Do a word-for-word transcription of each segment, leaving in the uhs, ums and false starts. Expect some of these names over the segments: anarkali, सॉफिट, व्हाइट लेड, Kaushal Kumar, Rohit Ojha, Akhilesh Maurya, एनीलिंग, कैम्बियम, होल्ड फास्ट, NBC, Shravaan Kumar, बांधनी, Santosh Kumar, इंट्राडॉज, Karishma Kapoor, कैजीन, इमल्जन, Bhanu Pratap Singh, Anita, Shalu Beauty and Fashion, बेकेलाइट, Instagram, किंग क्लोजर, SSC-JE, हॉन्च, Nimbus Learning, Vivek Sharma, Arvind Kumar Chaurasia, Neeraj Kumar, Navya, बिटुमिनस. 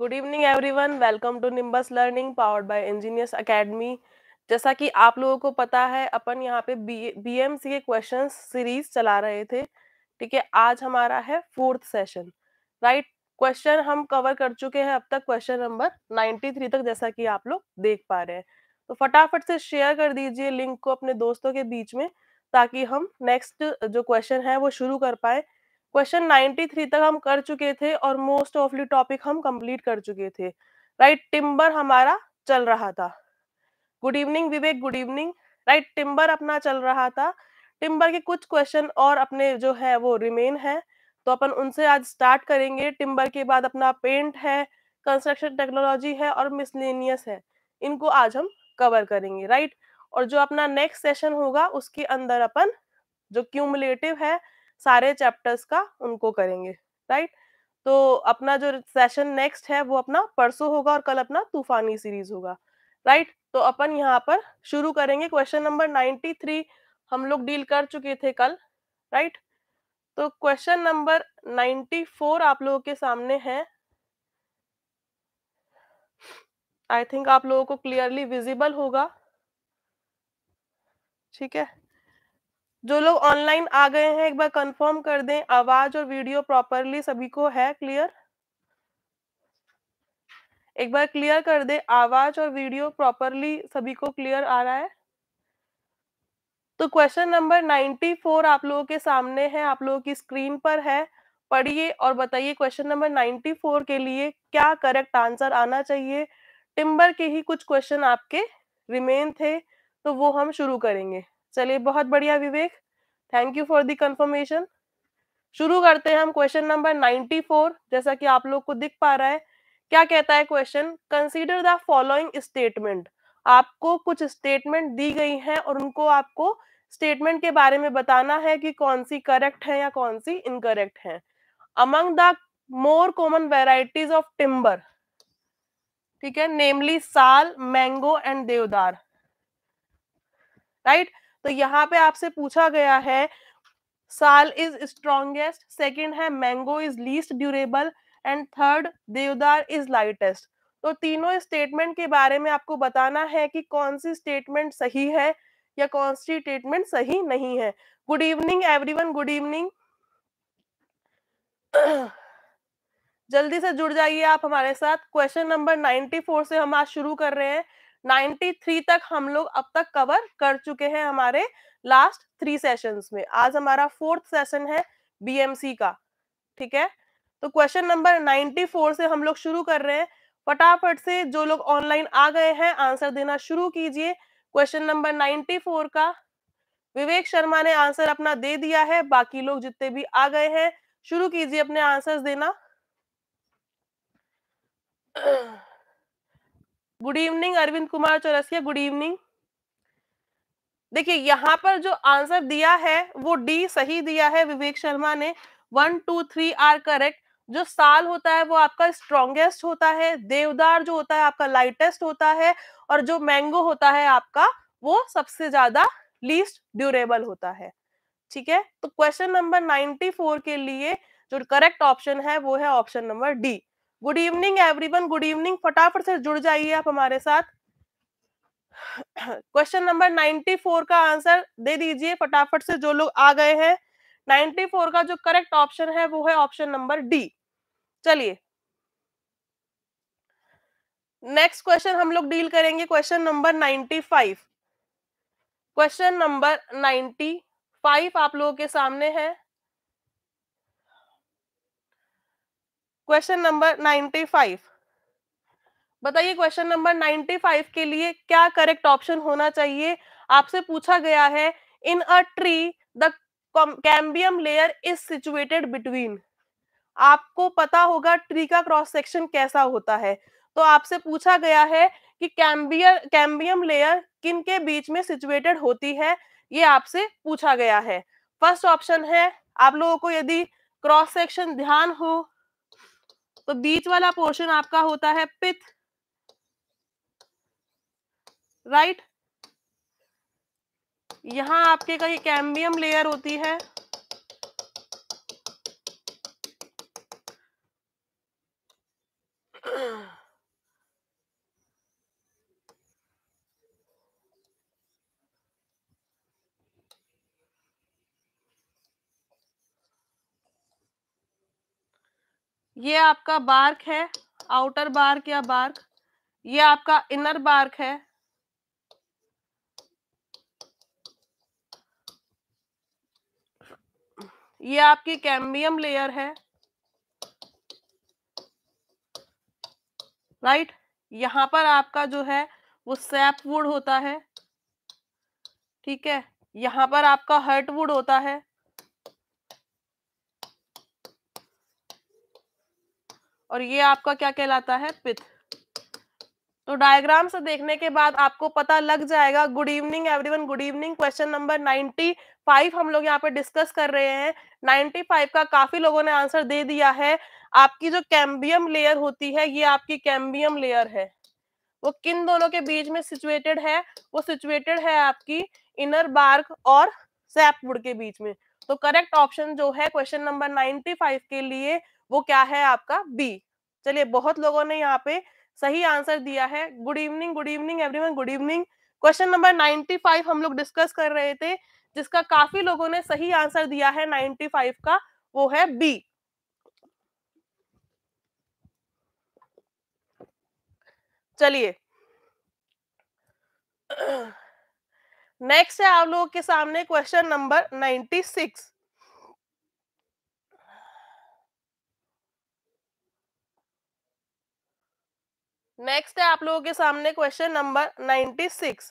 Good evening everyone, welcome to Nimbus learning powered by engineers academy. जैसा कि आप लोगों को पता है, अपन यहाँ पे बीएमसी के क्वेश्चंस सीरीज चला रहे थे, ठीक है। आज हमारा है फोर्थ सेशन, राइट। क्वेश्चन हम कवर कर चुके हैं अब तक क्वेश्चन नंबर तिरानवे तक, जैसा कि आप लोग देख पा रहे हैं। तो फटाफट से शेयर कर दीजिए लिंक को अपने दोस्तों के बीच में, ताकि हम नेक्स्ट जो क्वेश्चन है वो शुरू कर पाए। क्वेश्चन तिरानवे तक हम कर चुके थे और मोस्ट ऑफली टॉपिक हम कंप्लीट कर चुके थे, राइट। टिम्बर हमारा चल रहा था, good evening Vivek, good evening, right. Timber अपना चल रहा था। टिम्बर के कुछ क्वेश्चन और अपने जो है वो रिमेन है, तो अपन उनसे आज स्टार्ट करेंगे। टिम्बर के बाद अपना पेंट है, कंस्ट्रक्शन टेक्नोलॉजी है और मिसलेनियस है, इनको आज हम कवर करेंगे, राइट। और जो अपना नेक्स्ट सेशन होगा उसके अंदर अपन जो क्यूमुलेटिव है सारे चैप्टर्स का, उनको करेंगे, राइट। तो अपना जो सेशन नेक्स्ट है वो अपना परसों होगा और कल अपना तूफानी सीरीज होगा, राइट। तो अपन यहाँ पर शुरू करेंगे। क्वेश्चन नंबर तिरानवे हम लोग डील कर चुके थे कल, राइट। तो क्वेश्चन नंबर चौरानवे आप लोगों के सामने है। आई थिंक आप लोगों को क्लियरली विजिबल होगा, ठीक है। जो लोग ऑनलाइन आ गए हैं एक बार कंफर्म कर दें, आवाज और वीडियो प्रॉपरली सभी को है क्लियर। एक बार क्लियर कर दें, आवाज और वीडियो प्रॉपरली सभी को क्लियर आ रहा है। तो क्वेश्चन नंबर चौरानवे आप लोगों के सामने है, आप लोगों की स्क्रीन पर है, पढ़िए और बताइए क्वेश्चन नंबर चौरानवे के लिए क्या करेक्ट आंसर आना चाहिए। टिम्बर के ही कुछ क्वेश्चन आपके रिमेन थे, तो वो हम शुरू करेंगे। चलिए, बहुत बढ़िया Vivek, thank you for the confirmation. शुरू करते हैं हम क्वेश्चन नंबर चौरानवे, जैसा कि आप लोग को दिख पा रहा है। क्या कहता है question, consider the following statement. आपको कुछ स्टेटमेंट दी गई हैं और उनको आपको स्टेटमेंट के बारे में बताना है कि कौन सी करेक्ट है या कौन सी इनकरेक्ट है। Among the more common varieties of timber, ठीक है, namely sal, mango and deodar, right right? तो यहाँ पे आपसे पूछा गया है साल इज स्ट्रॉन्गेस्ट, सेकंड है mango is least durable and third deodar is lightest. तो तीनों स्टेटमेंट के बारे में आपको बताना है कि कौन सी स्टेटमेंट सही है या कौन सी स्टेटमेंट सही नहीं है। Good evening everyone, good evening. जल्दी से जुड़ जाइए आप हमारे साथ। क्वेश्चन नंबर चौरानवे से हम आज शुरू कर रहे हैं। तिरानवे तक हम लोग अब तक कवर कर चुके हैं हमारे लास्ट थ्री सेशंस में। आज हमारा फोर्थ सेशन है बीएमसी का, ठीक है। तो क्वेश्चन नंबर चौरानवे से हम लोग शुरू कर रहे हैं। फटाफट से जो लोग ऑनलाइन आ गए हैं आंसर देना शुरू कीजिए क्वेश्चन नंबर चौरानवे का। विवेक शर्मा ने आंसर अपना दे दिया है, बाकी लोग जितने भी आ गए हैं शुरू कीजिए अपने आंसर देना। Good evening Arvind Kumar Chaurasia, good evening. देखिए यहाँ पर जो आंसर दिया है वो डी सही दिया है विवेक शर्मा ने, one two three are correct. जो साल होता है वो आपका स्ट्रॉन्गेस्ट होता है, देवदार जो होता है आपका लाइटेस्ट होता है, और जो मैंगो होता है आपका वो सबसे ज्यादा लीस्ट ड्यूरेबल होता है, ठीक है। तो क्वेश्चन नंबर चौरानवे के लिए जो करेक्ट ऑप्शन है वो है option number D. Good evening everyone, good evening. फटाफट से जुड़ जाइए आप हमारे साथ। क्वेश्चन नंबर चौरानवे का आंसर दे दीजिए फटाफट से जो लोग आ गए हैं। चौरानवे का जो करेक्ट ऑप्शन है वो है ऑप्शन नंबर डी। चलिए, नेक्स्ट क्वेश्चन हम लोग डील करेंगे क्वेश्चन नंबर पचानवे। क्वेश्चन नंबर पचानवे आप लोगों के सामने है। क्वेश्चन नंबर पचानवे, बताइए क्वेश्चन नंबर पचानवे के लिए क्या करेक्ट ऑप्शन होना चाहिए। आपसे पूछा गया है in a tree the कैम्बियम layer is situated between. आपको पता होगा ट्री का क्रॉस सेक्शन कैसा होता है, तो आपसे पूछा गया है कि कैम्बियर कैम्बियम लेयर किन के बीच में सिचुएटेड होती है, ये आपसे पूछा गया है। फर्स्ट ऑप्शन है, आप लोगों को यदि क्रॉस सेक्शन ध्यान हो तो बीच वाला पोर्शन आपका होता है पिथ, राइट। यहां आपके का ये कैम्बियम लेयर होती है, ये आपका बार्क है, आउटर बार्क या बार्क, ये आपका इनर बार्क है, ये आपकी कैम्बियम लेयर है, राइट। यहां पर आपका जो है वो सैप वुड होता है, ठीक है। यहां पर आपका हर्ट वुड होता है, और ये आपका क्या कहलाता है, पिथ। तो डायग्राम से देखने के बाद आपको पता लग जाएगा। Good evening everyone, good evening. Question number ninety five हम लोग यहाँ पे डिस्कस कर रहे हैं। नाइंटी फाइव का काफी लोगों ने आंसर दे दिया है। आपकी जो कैम्बियम लेयर होती है, ये आपकी कैम्बियम लेयर है, वो किन दोनों के बीच में सिचुएटेड है, वो सिचुएटेड है आपकी इनर बार्क और सैपवुड के बीच में। तो करेक्ट ऑप्शन जो है क्वेश्चन नंबर नाइंटी फाइव के लिए वो क्या है, आपका बी। चलिए, बहुत लोगों ने यहाँ पे सही आंसर दिया है। Good evening, good evening everyone, good evening. Question number ninety five हम लोग डिस्कस कर रहे थे, जिसका काफी लोगों ने सही आंसर दिया है नाइंटी फाइव का, वो है बी। चलिए, नेक्स्ट है आप लोगों के सामने question number ninety six. Next है आप लोगों के सामने question number ninety six.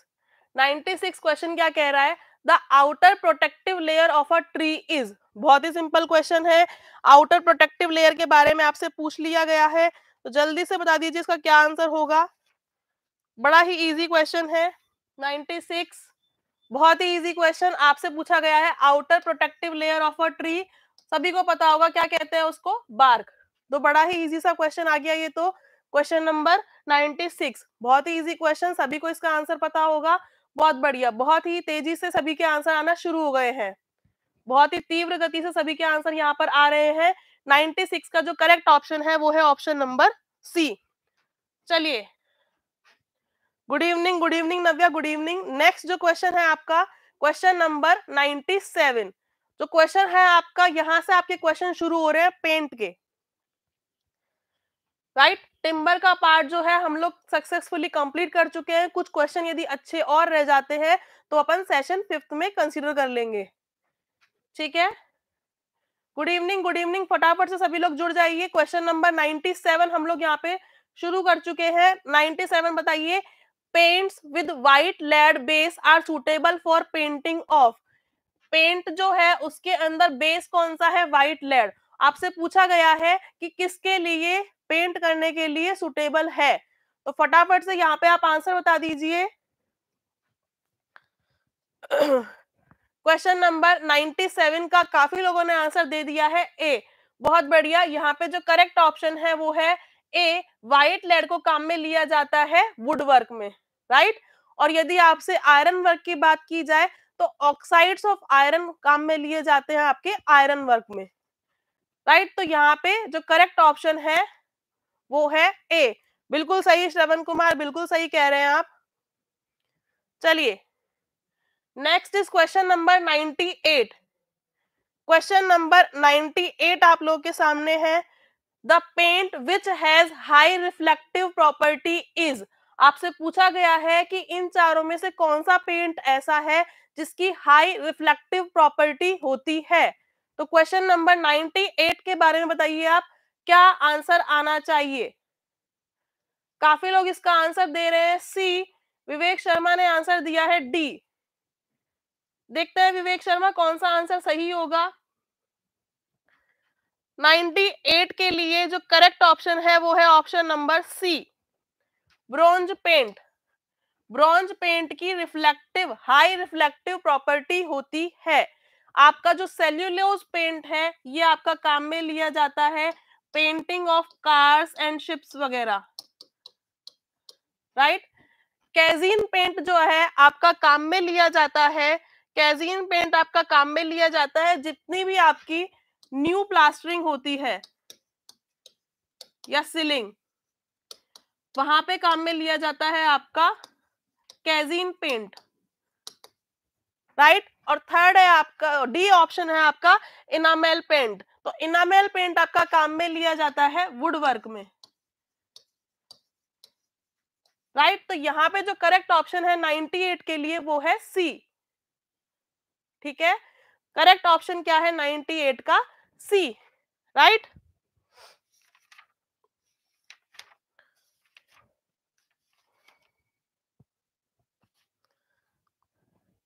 Ninety six question क्या कह रहा है, the outer protective layer of a tree is. बहुत ही सिंपल क्वेश्चन है, आउटर प्रोटेक्टिव लेयर के बारे में आपसे पूछ लिया गया है, तो जल्दी से बता दीजिए इसका क्या आंसर होगा। बड़ा ही इजी क्वेश्चन है नाइंटी सिक्स, बहुत ही इजी क्वेश्चन आपसे पूछा गया है। Outer protective layer of a tree, सभी को पता होगा क्या कहते हैं उसको, बार्क। तो बड़ा ही इजी सा क्वेश्चन आ गया ये, तो क्वेश्चन नंबर नाइंटी सिक्स बहुत ही इजी क्वेश्चन, सभी को इसका आंसर पता होगा। बहुत बढ़िया, बहुत ही तेजी से सभी के आंसर आना शुरू हो गए हैं, बहुत ही तीव्र गति से सभी के आंसर यहाँ पर आ रहे हैं। नाइंटी सिक्स का जो करेक्ट ऑप्शन है वो है ऑप्शन नंबर सी। चलिए, good evening, good evening Navya, good evening. Next जो क्वेश्चन है आपका क्वेश्चन नंबर नाइंटी सेवन। जो क्वेश्चन है आपका, यहाँ से आपके क्वेश्चन शुरू हो रहे हैं पेंट के, राइट। टिम्बर का पार्ट जो है हम लोग सक्सेसफुली कंप्लीट कर चुके हैं। कुछ क्वेश्चन यदि अच्छे और रह जाते हैं तो अपन सेशन फिफ्थ में कंसीडर कर लेंगे, ठीक है। गुड इवनिंग, गुड इवनिंग, फटाफट से सभी लोग जुड़ जाइए। क्वेश्चन नंबर नाइंटी सेवन हम लोग यहाँ पे शुरू कर चुके हैं। नाइंटी सेवन बताइए, paints with white lead base are suitable for painting of. Paint जो है उसके अंदर बेस कौन सा है, व्हाइट लैड। आपसे पूछा गया है कि किसके लिए पेंट करने के लिए सूटेबल है, तो फटाफट से यहाँ पे आप आंसर बता दीजिए। क्वेश्चन नंबर नाइंटी सेवन का काफी लोगों ने आंसर दे दिया है ए। बहुत बढ़िया, यहाँ पे जो करेक्ट ऑप्शन है वो है ए। व्हाइट लेड को काम में लिया जाता है वुड वर्क में, राइट। और यदि आपसे आयरन वर्क की बात की जाए तो ऑक्साइड्स ऑफ आयरन काम में लिए जाते हैं आपके आयरन वर्क में, राइट। तो यहाँ पे जो करेक्ट ऑप्शन है वो है ए। बिल्कुल सही श्रवण कुमार, बिल्कुल सही कह रहे हैं आप। चलिए, next is question number ninety eight. Question number ninety eight आप लोगों के सामने है, the paint which has high reflective property is. आपसे पूछा गया है कि इन चारों में से कौन सा पेंट ऐसा है जिसकी हाई रिफ्लेक्टिव प्रॉपर्टी होती है। तो क्वेश्चन नंबर नाइंटी एट के बारे में बताइए आप, क्या आंसर आना चाहिए। काफी लोग इसका आंसर दे रहे हैं सी। विवेक शर्मा ने आंसर दिया है डी। देखते हैं विवेक शर्मा कौन सा आंसर सही होगा। नाइंटी एट के लिए जो करेक्ट ऑप्शन है वो है option number C, bronze paint. Bronze paint की रिफ्लेक्टिव, हाई रिफ्लेक्टिव प्रॉपर्टी होती है। आपका जो सेल्यूलोज पेंट है ये आपका काम में लिया जाता है painting of cars and ships वगैरह, राइट। कैजीन पेंट जो है आपका काम में लिया जाता है कैजीन पेंट आपका काम में लिया जाता है जितनी भी आपकी न्यू प्लास्टरिंग होती है या सीलिंग, वहां पे काम में लिया जाता है आपका कैजीन पेंट, राइट। और थर्ड है आपका डी ऑप्शन है आपका इनामेल पेंट। तो इनामेल पेंट आपका काम में लिया जाता है वुड वर्क में, राइट right? तो यहाँ पे जो करेक्ट ऑप्शन है अट्ठानवे के लिए वो है सी। ठीक है, करेक्ट ऑप्शन क्या है अट्ठानवे का C, right right?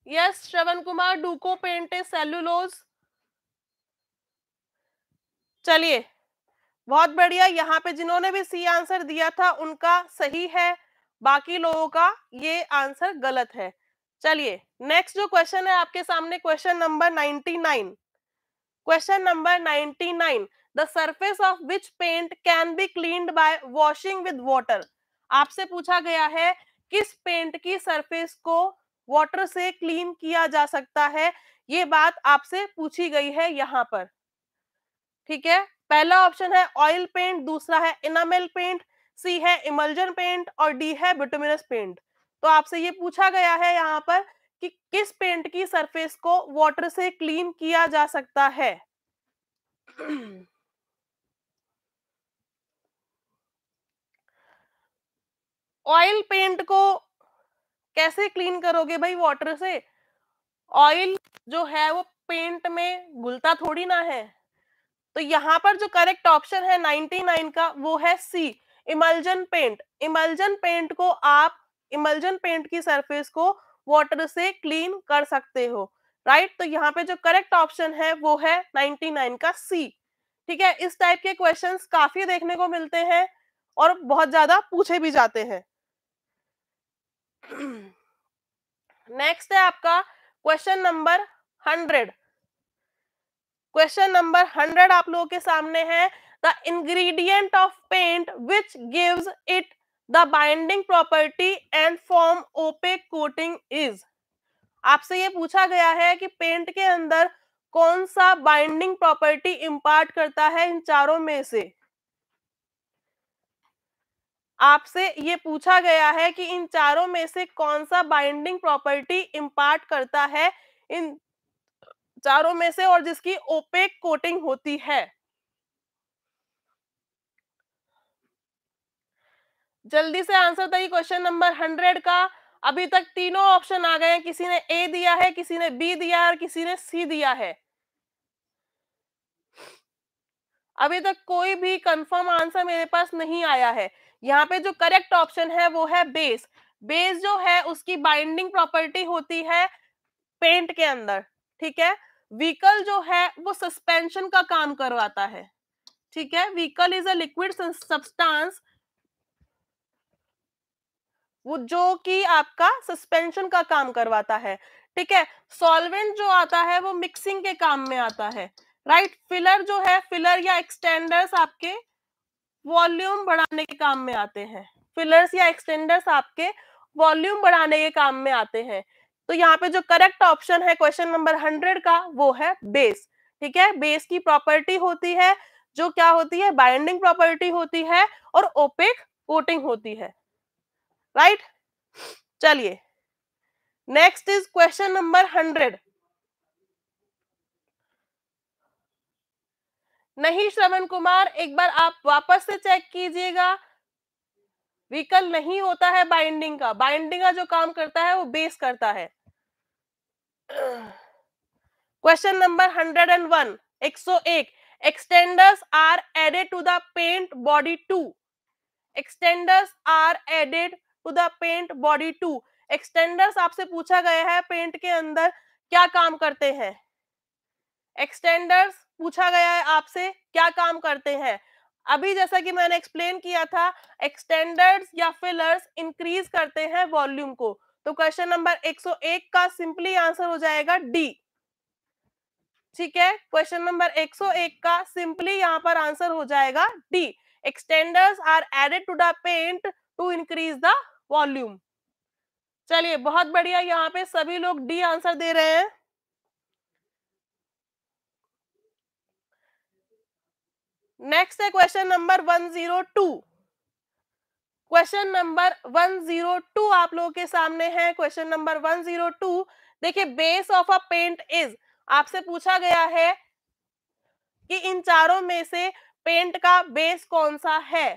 Yes yes, Shravan Kumar Duco paint is cellulose. चलिए बहुत बढ़िया, यहाँ पे जिन्होंने भी सी आंसर दिया था उनका सही है, बाकी लोगों का ये आंसर गलत है। चलिए नेक्स्ट जो क्वेश्चन है आपके सामने, क्वेश्चन नंबर निन्यानवे। क्वेश्चन नंबर निन्यानवे, the surface of which paint can be cleaned by washing with water. आपसे पूछा गया है किस पेंट की सरफेस को वाटर से क्लीन किया जा सकता है, ये बात आपसे पूछी गई है यहाँ पर। ठीक है, पहला ऑप्शन है ऑयल पेंट, दूसरा है इनामेल पेंट, सी है इमल्जन पेंट और डी है बिटुमिनस पेंट। तो आपसे ये पूछा गया है यहाँ पर कि किस पेंट की सरफेस को वाटर से क्लीन किया जा सकता है। ऑयल पेंट को कैसे क्लीन करोगे भाई वाटर से? ऑयल जो है वो पेंट में घुलता थोड़ी ना है। तो यहाँ पर जो करेक्ट ऑप्शन है निन्यानवे का वो है C, इमल्जन paint. इमल्जन paint को आप इमल्जन पेंट की सरफेस को वाटर से क्लीन कर सकते हो, राइट। तो यहाँ पे जो करेक्ट ऑप्शन है वो है निन्यानवे का सी। ठीक है, इस टाइप के क्वेश्चंस काफी देखने को मिलते हैं और बहुत ज्यादा पूछे भी जाते हैं। नेक्स्ट है आपका question number hundred. Question number hundred आप लोगों के सामने है, the ingredient of paint which gives it the binding property and form opaque coating is. आपसे ये पूछा गया है कि पेंट के अंदर कौन सा बाइंडिंग प्रॉपर्टी इम्पार्ट करता है इन चारों में से। आपसे ये पूछा गया है कि इन चारों में से कौन सा बाइंडिंग प्रॉपर्टी इम्पार्ट करता है इन चारों में से, और जिसकी ओपेक कोटिंग होती है। जल्दी से आंसर था ये क्वेश्चन नंबर हंड्रेड का। अभी तक तीनों ऑप्शन आ गए हैं, किसी ने ए दिया है, किसी ने बी दिया है और किसी ने सी दिया है। अभी तक कोई भी कंफर्म आंसर मेरे पास नहीं आया है। यहाँ पे जो करेक्ट ऑप्शन है वो है बेस। बेस जो है उसकी बाइंडिंग प्रॉपर्टी होती है पेंट के अंदर। ठीक है, व्हीकल जो है वो सस्पेंशन का काम करवाता है। ठीक है, vehicle is a liquid substance वो जो कि आपका सस्पेंशन का काम करवाता है। ठीक है, सॉल्वेंट जो आता है वो मिक्सिंग के काम में आता है, राइट। फिलर जो है, फिलर या एक्सटेंडर्स आपके वॉल्यूम बढ़ाने के काम में आते हैं। फिलर्स या एक्सटेंडर्स आपके वॉल्यूम बढ़ाने के काम में आते हैं। तो यहाँ पे जो करेक्ट ऑप्शन है क्वेश्चन नंबर हंड्रेड का वो है बेस। ठीक है, बेस की प्रॉपर्टी होती है जो क्या होती है, बाइंडिंग प्रॉपर्टी होती है और ओपेक कोटिंग होती है, राइट right? चलिए next is question number hundred. नहीं श्रवण कुमार, एक बार आप वापस से चेक कीजिएगा। व्हीकल नहीं होता है बाइंडिंग का, बाइंडिंग का जो काम करता है वो बेस करता है। Question number hundred and one एक सौ एक extenders are added to the paint body to. Extenders are added to the paint body to. Extenders आपसे पूछा गया है पेंट के अंदर क्या काम करते हैं। एक्सटेंडर्स पूछा गया है आपसे क्या काम करते हैं। अभी जैसा कि मैंने एक्सप्लेन किया था, एक्सटेंडर्स या फिलर्स इंक्रीज करते हैं वॉल्यूम को। तो क्वेश्चन नंबर एक सौ एक का सिंपली आंसर हो जाएगा डी। ठीक है, क्वेश्चन नंबर एक सौ एक का सिंपली यहां पर आंसर हो जाएगा D. Extenders are added to the paint to increase the volume. चलिए बहुत बढ़िया, यहाँ पे सभी लोग डी आंसर दे रहे हैं। नेक्स्ट है क्वेश्चन नंबर एक सौ दो। क्वेश्चन नंबर एक सौ दो आप लोगों के सामने है। क्वेश्चन नंबर एक सौ दो, देखिए base of a paint is, आपसे पूछा गया है कि इन चारों में से पेंट का बेस कौन सा है।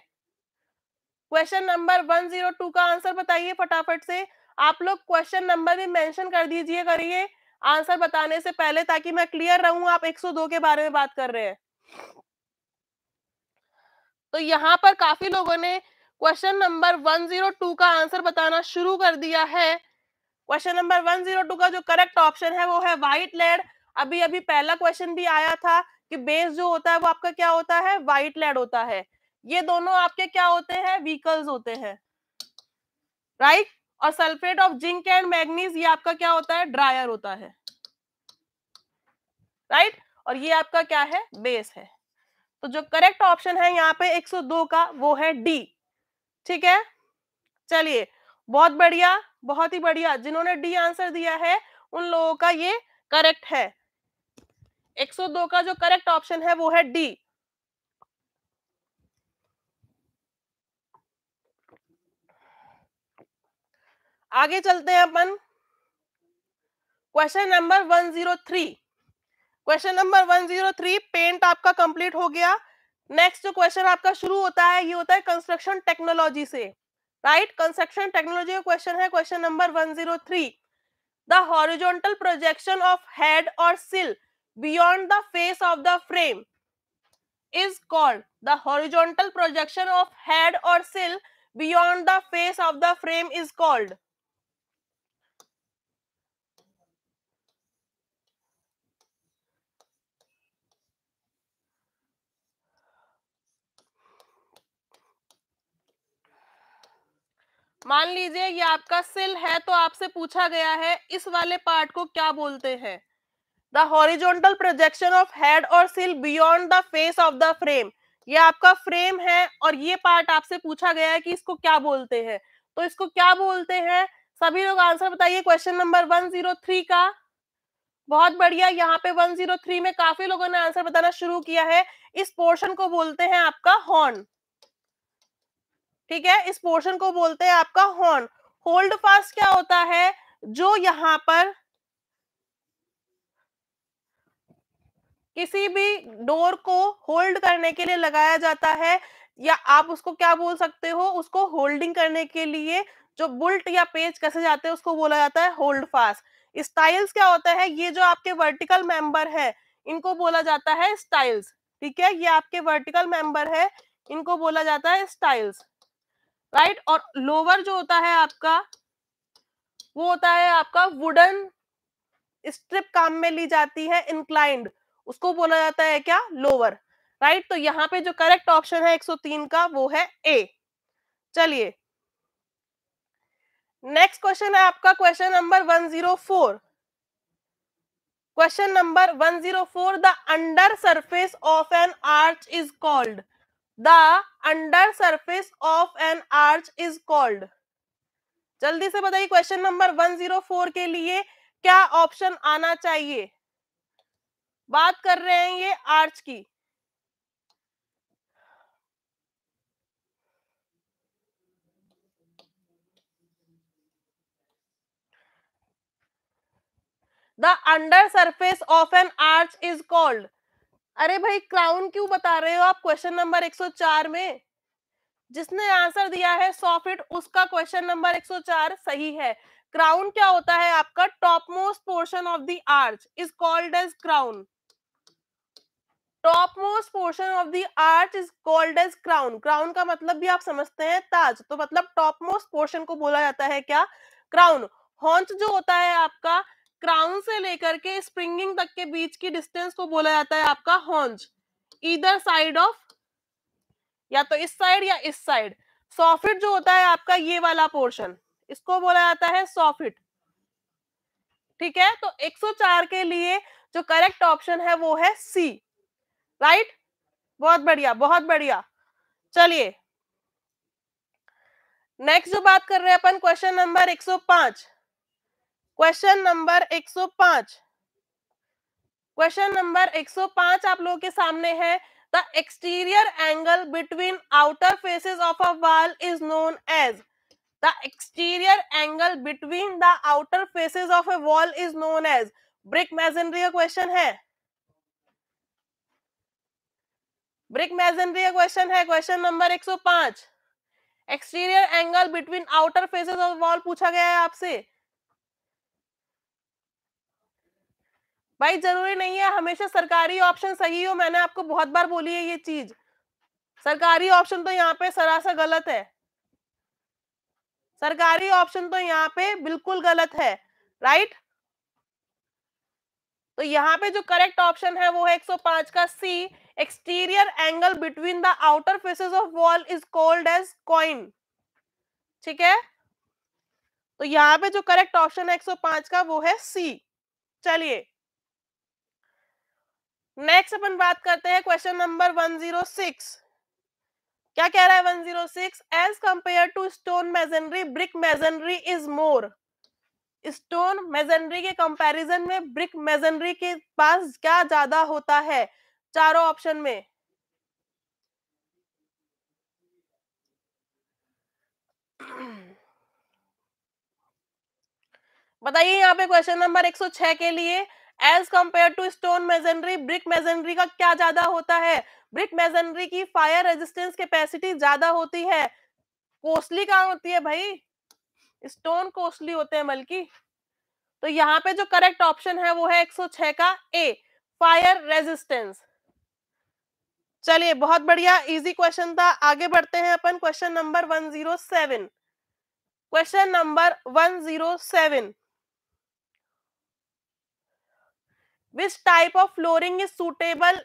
क्वेश्चन नंबर एक सौ दो का आंसर बताइए फटाफट से। आप लोग क्वेश्चन नंबर भी मेंशन कर दीजिए करिए आंसर बताने से पहले, ताकि मैं क्लियर रहूं आप एक सौ दो के बारे में बात कर रहे हैं। तो यहाँ पर काफी लोगों ने क्वेश्चन नंबर एक सौ दो का आंसर बताना शुरू कर दिया है। क्वेश्चन नंबर एक सौ दो का जो करेक्ट ऑप्शन है वो है व्हाइट लेड। अभी अभी पहला क्वेश्चन भी आया था कि बेस जो होता है वो आपका क्या होता है, व्हाइट लेड होता है। ये दोनों आपके क्या होते हैं, व्हीकल्स होते हैं, राइट। और sulphate of zinc and manganese ये आपका क्या होता है, ड्रायर होता है, राइट। और ये आपका क्या है, बेस है। तो जो करेक्ट ऑप्शन है यहाँ पे एक सौ दो का वो है डी, ठीक है। चलिए बहुत बढ़िया, बहुत ही बढ़िया। जिन्होंने डी आंसर दिया है उन लोगों का ये करेक्ट है। एक सौ दो का जो करेक्ट ऑप्शन है वो है डी। आगे चलते हैं अपन क्वेश्चन नंबर एक सौ तीन। क्वेश्चन नंबर एक सौ तीन पेंट आपका कंप्लीट हो गया। नेक्स्ट जो क्वेश्चन आपका शुरू होता है ये होता है कंस्ट्रक्शन टेक्नोलॉजी से, राइट। कंस्ट्रक्शन टेक्नोलॉजी का क्वेश्चन है क्वेश्चन नंबर एक सौ तीन। The horizontal projection of head और sill beyond the face of the frame is called, the horizontal projection of head और sill beyond the face of the frame is called. मान लीजिए ये आपका सिल है, तो आपसे पूछा गया है इस वाले पार्ट को क्या बोलते हैं। The horizontal projection of head और sill beyond the face of the frame, ये आपका फ्रेम है और ये पार्ट आपसे पूछा गया है कि इसको क्या बोलते हैं। तो इसको क्या बोलते हैं, सभी लोग आंसर बताइए क्वेश्चन नंबर एक सौ तीन का। बहुत बढ़िया, यहाँ पे एक सौ तीन में काफी लोगों ने आंसर बताना शुरू किया है। इस पोर्शन को बोलते हैं आपका हॉर्न, ठीक है, इस पोर्शन को बोलते हैं आपका हॉर्न। होल्ड फास्ट क्या होता है, जो यहाँ पर किसी भी डोर को होल्ड करने के लिए लगाया जाता है, या आप उसको क्या बोल सकते हो, उसको होल्डिंग करने के लिए जो बुल्ट या पेच कसे जाते हैं उसको बोला जाता है होल्ड फास्ट। स्टाइल्स क्या होता है, ये जो आपके वर्टिकल मेंबर है इनको बोला जाता है स्टाइल्स, ठीक है। ये आपके वर्टिकल मेंबर है, इनको बोला जाता है स्टाइल्स, राइट। और लोवर जो होता है आपका वो होता है आपका वुडन स्ट्रिप काम में ली जाती है इंक्लाइंड, उसको बोला जाता है क्या, लोवर, राइट। तो यहाँ पे जो करेक्ट ऑप्शन है एक सौ तीन का वो है ए। चलिए नेक्स्ट क्वेश्चन है आपका क्वेश्चन नंबर एक सौ चार। क्वेश्चन नंबर एक सौ चार, the under surface of an arch is called, The under surface of an arch is called. जल्दी से बताइए क्वेश्चन नंबर एक सौ चार के लिए क्या ऑप्शन आना चाहिए। बात कर रहे हैं ये आर्च की, The under surface of an arch is called. अरे भाई क्राउन क्यों बता रहे हो आप क्वेश्चन नंबर एक सौ चार में। जिसने आंसर दिया है सॉफिट उसका क्वेश्चन नंबर एक सौ चार सही है। क्राउन क्या होता है आपका, top most portion of the arch is called as crown. Top most portion of the arch is called as crown. Crown का मतलब भी आप समझते हैं ताज, तो मतलब टॉप मोस्ट पोर्शन को बोला जाता है क्या, क्राउन। हॉन्च जो होता है आपका, क्राउन से लेकर के स्प्रिंगिंग तक के बीच की डिस्टेंस को बोला जाता है आपका हॉन्च। इधर साइड ऑफ, या तो इस साइड या इस साइड। सॉफिट जो होता है आपका ये वाला पोर्शन, इसको बोला जाता है सॉफिट, ठीक है। तो एक सौ चार के लिए जो करेक्ट ऑप्शन है वो है सी, राइट। बहुत बढ़िया, बहुत बढ़िया। चलिए नेक्स्ट जो बात कर रहे हैं अपन क्वेश्चन नंबर एक सौ पांच। क्वेश्चन नंबर एक सौ पांच, क्वेश्चन नंबर एक सौ पांच आप लोगों के सामने है। The exterior angle between outer faces of a wall is known as, The exterior angle between the outer faces of a wall is known as brick masonry का क्वेश्चन है brick masonry का क्वेश्चन है question number एक सौ पाँच. Exterior angle between outer faces of wall पूछा गया है आपसे. भाई जरूरी नहीं है हमेशा सरकारी ऑप्शन सही हो, मैंने आपको बहुत बार बोली है ये चीज. सरकारी ऑप्शन तो यहाँ पे सरासर गलत है, सरकारी ऑप्शन तो यहाँ पे बिल्कुल गलत है, राइट. तो यहाँ पे जो करेक्ट ऑप्शन है वो है एक सौ पाँच का C. Exterior angle between the outer faces of wall is called as quoin. ठीक है, तो यहाँ पे जो करेक्ट ऑप्शन है एक सौ पाँच का वो है सी. चलिए नेक्स्ट अपन बात करते हैं क्वेश्चन नंबर एक सौ छह. क्या कह रहा है एक सौ छह? As compare to stone masonry brick masonry is more. Stone masonry के कंपैरिजन में ब्रिक मेजनरी के पास क्या ज्यादा होता है? चारों ऑप्शन में बताइए. यहाँ पे क्वेश्चन नंबर एक सौ छह के लिए as compare to stone masonry brick masonry का क्या ज्यादा होता है? ब्रिक मेजनरी की फायर रेजिस्टेंस कैपेसिटी ज्यादा होती है. कोस्टली कहाँ होती है भाई? स्टोन कोस्टली होते हैं बल्कि. तो यहाँ पे जो करेक्ट ऑप्शन है वो है एक सौ छह का ए, फायर रेजिस्टेंस. चलिए बहुत बढ़िया, इजी क्वेश्चन था. आगे बढ़ते हैं अपन क्वेश्चन नंबर एक सौ सात. क्वेश्चन नंबर एक सौ सात. Which type of flooring is suitable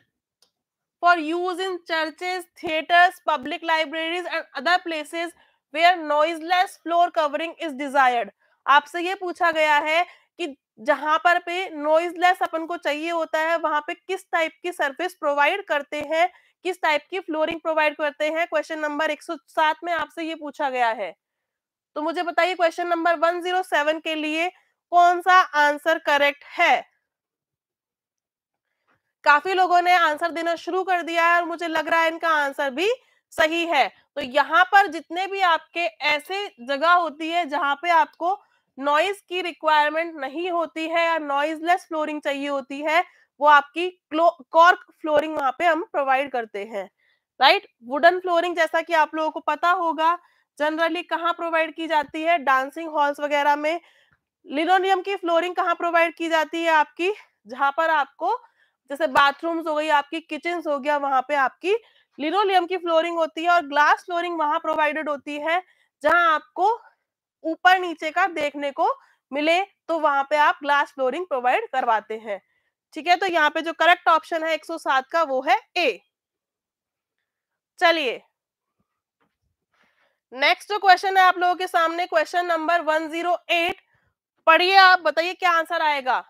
for use in churches, theaters, public libraries and other places where noiseless floor covering is desired? आपसे ये पूछा गया है कि जहां पर पे नॉइजलेस अपन को चाहिए होता है वहां पे किस टाइप की सरफेस प्रोवाइड करते हैं, किस टाइप की फ्लोरिंग प्रोवाइड करते हैं. क्वेश्चन नंबर एक सौ सात में आपसे ये पूछा गया है. तो मुझे बताइए क्वेश्चन नंबर एक सौ सात के लिए कौन सा आंसर करेक्ट है. काफी लोगों ने आंसर देना शुरू कर दिया है और मुझे लग रहा है इनका आंसर भी सही है. तो यहाँ पर जितने भी आपके ऐसे जगह होती है जहां पे आपको नॉइज की रिक्वायरमेंट नहीं होती है या नॉइजलेस फ्लोरिंग चाहिए होती है, वो आपकी कॉर्क फ्लोरिंग वहां पे हम प्रोवाइड करते हैं, राइट. वुडन फ्लोरिंग जैसा कि आप लोगों को पता होगा जनरली कहाँ प्रोवाइड की जाती है? डांसिंग हॉल्स वगैरह में. लिनोलियम की फ्लोरिंग कहाँ प्रोवाइड की जाती है? आपकी जहां पर आपको जैसे बाथरूम्स हो गई, आपकी किचन्स हो गया, वहां पे आपकी लिनोलियम की फ्लोरिंग होती है. और ग्लास फ्लोरिंग वहां प्रोवाइडेड होती है जहां आपको ऊपर नीचे का देखने को मिले, तो वहां पे आप ग्लास फ्लोरिंग प्रोवाइड करवाते हैं. ठीक है, तो यहाँ पे जो करेक्ट ऑप्शन है एक सौ सात का वो है ए. चलिए नेक्स्ट जो क्वेश्चन है आप लोगों के सामने क्वेश्चन नंबर एक सौ आठ. पढ़िए, आप बताइए क्या आंसर आएगा.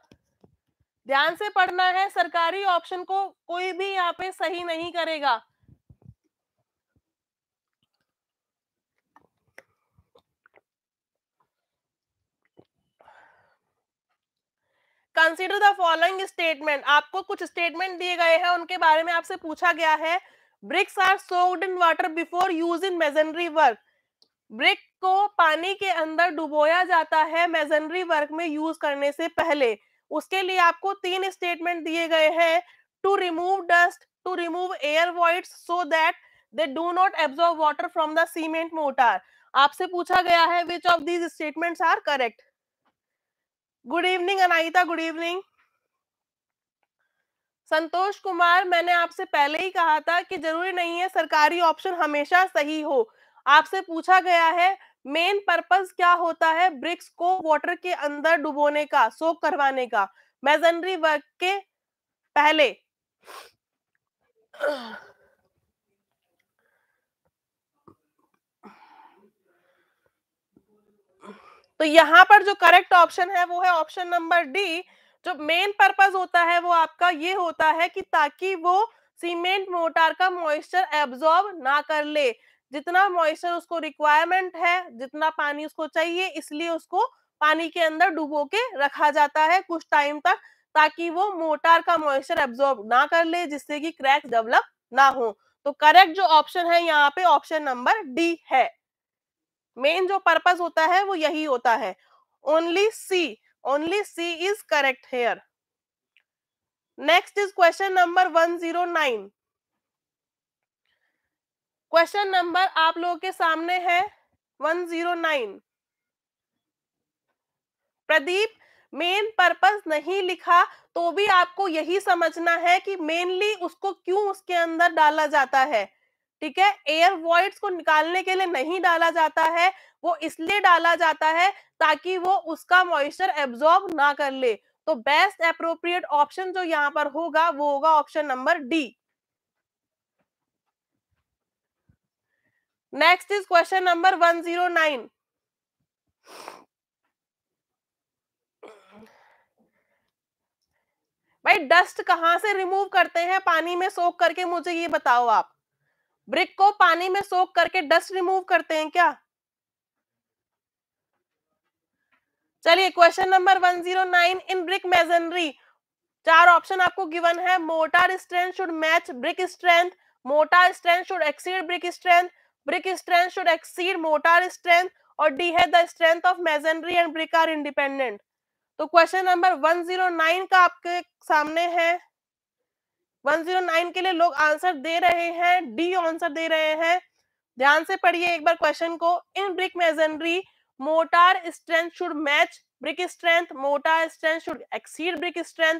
ध्यान से पढ़ना है, सरकारी ऑप्शन को कोई भी यहाँ पे सही नहीं करेगा. Consider the following statement. आपको कुछ स्टेटमेंट दिए गए हैं, उनके बारे में आपसे पूछा गया है. Bricks are soaked in water before use in masonry work. Brick को पानी के अंदर डुबोया जाता है मेजनरी वर्क में यूज करने से पहले. उसके लिए आपको तीन स्टेटमेंट दिए गए हैं. To remove dust, to remove air voids so that they do not absorb water from the cement mortar. आपसे पूछा गया है which of these statements are correct. Good evening Anaita, good evening Santosh Kumar. मैंने आपसे पहले ही कहा था कि जरूरी नहीं है सरकारी ऑप्शन हमेशा सही हो. आपसे पूछा गया है मेन पर्पस क्या होता है ब्रिक्स को वाटर के अंदर डुबोने का, सोक करवाने का मेजनरी वर्क के पहले. तो यहाँ पर जो करेक्ट ऑप्शन है वो है ऑप्शन नंबर डी. जो मेन पर्पस होता है वो आपका ये होता है कि ताकि वो सीमेंट मोर्टार का मॉइस्चर एब्जॉर्ब ना कर ले. जितना मॉइस्चर उसको रिक्वायरमेंट है, जितना पानी उसको चाहिए, इसलिए उसको पानी के अंदर डुबो के रखा जाता है कुछ टाइम तक, ताकि वो मोर्टार का मॉइस्चर एब्जॉर्ब ना कर ले, जिससे कि क्रैक डेवलप ना हो. तो करेक्ट जो ऑप्शन है यहाँ पे ऑप्शन नंबर डी है. मेन जो पर्पस होता है वो यही होता है. Only C, only C is correct here. Next is question number one zero nine. Question number आप लोगों के सामने है one zero nine. Pradeep main purpose नहीं लिखा तो भी आपको यही समझना है कि मेनली उसको क्यों उसके अंदर डाला जाता है. ठीक है, एयर वॉइड्स को निकालने के लिए नहीं डाला जाता है, वो इसलिए डाला जाता है ताकि वो उसका मॉइस्चर एब्जॉर्ब ना कर ले. तो बेस्ट एप्रोप्रिएट ऑप्शन जो यहाँ पर होगा वो होगा option number D. Next is question number one zero nine. भाई डस्ट कहाँ से रिमूव करते हैं पानी में सोख करके, मुझे ये बताओ आप. ब्रिक को पानी में सोख करके डस्ट रिमूव करते हैं क्या? चलिए question number one zero nine. In brick masonry चार ऑप्शन आपको गिवन है. Mortar strength should match brick strength, mortar strength should exceed brick strength, brick strength should exceed mortar strength, और डी है the strength of masonry and brick are independent. तो question number one zero nine का आपके सामने है. One zero nine के लिए लोग आंसर दे रहे हैं, डी आंसर दे रहे हैं. ध्यान से पढ़िए एक बार क्वेश्चन को. In brick masonry mortar strength should match brick strength, mortar strength should exceed brick strength,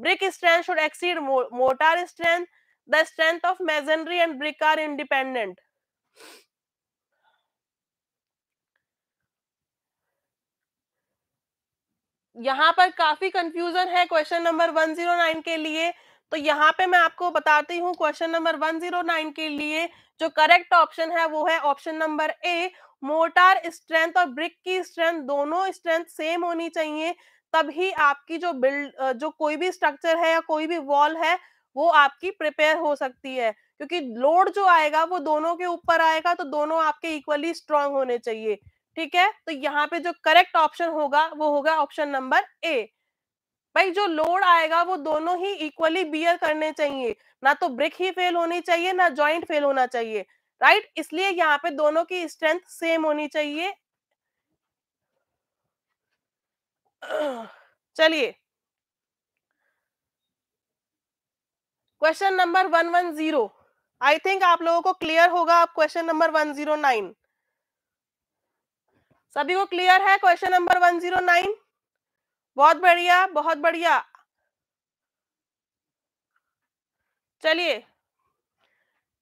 brick strength should exceed mortar strength, the strength of masonry and brick are independent. यहाँ पर काफी कंफ्यूजन है question number one zero nine के लिए. तो यहाँ पे मैं आपको बताती हूँ question number one zero nine के लिए जो करेक्ट ऑप्शन है वो है option number A. Mortar strength और ब्रिक की स्ट्रेंथ दोनों स्ट्रेंथ सेम होनी चाहिए, तभी आपकी जो बिल्ड जो कोई भी स्ट्रक्चर है या कोई भी वॉल है वो आपकी प्रिपेयर हो सकती है, क्योंकि लोड जो आएगा वो दोनों के ऊपर आएगा, तो दोनों आपके इक्वली स्ट्रांग होने चाहिए. ठीक है, तो यहाँ पे जो करेक्ट ऑप्शन होगा वो होगा ऑप्शन नंबर ए. भाई जो लोड आएगा वो दोनों ही इक्वली बियर करने चाहिए, ना तो ब्रिक ही फेल होनी चाहिए ना जॉइंट फेल होना चाहिए. राइट, इसलिए यहाँ पे दोनों की स्ट्रेंथ सेम होनी चाहिए. चलिए question number one one zero. I think आप लोगों को क्लियर होगा आप question number one zero nine. सभी को क्लियर है question number one zero nine? बहुत बढ़िया, बहुत बढ़िया. चलिए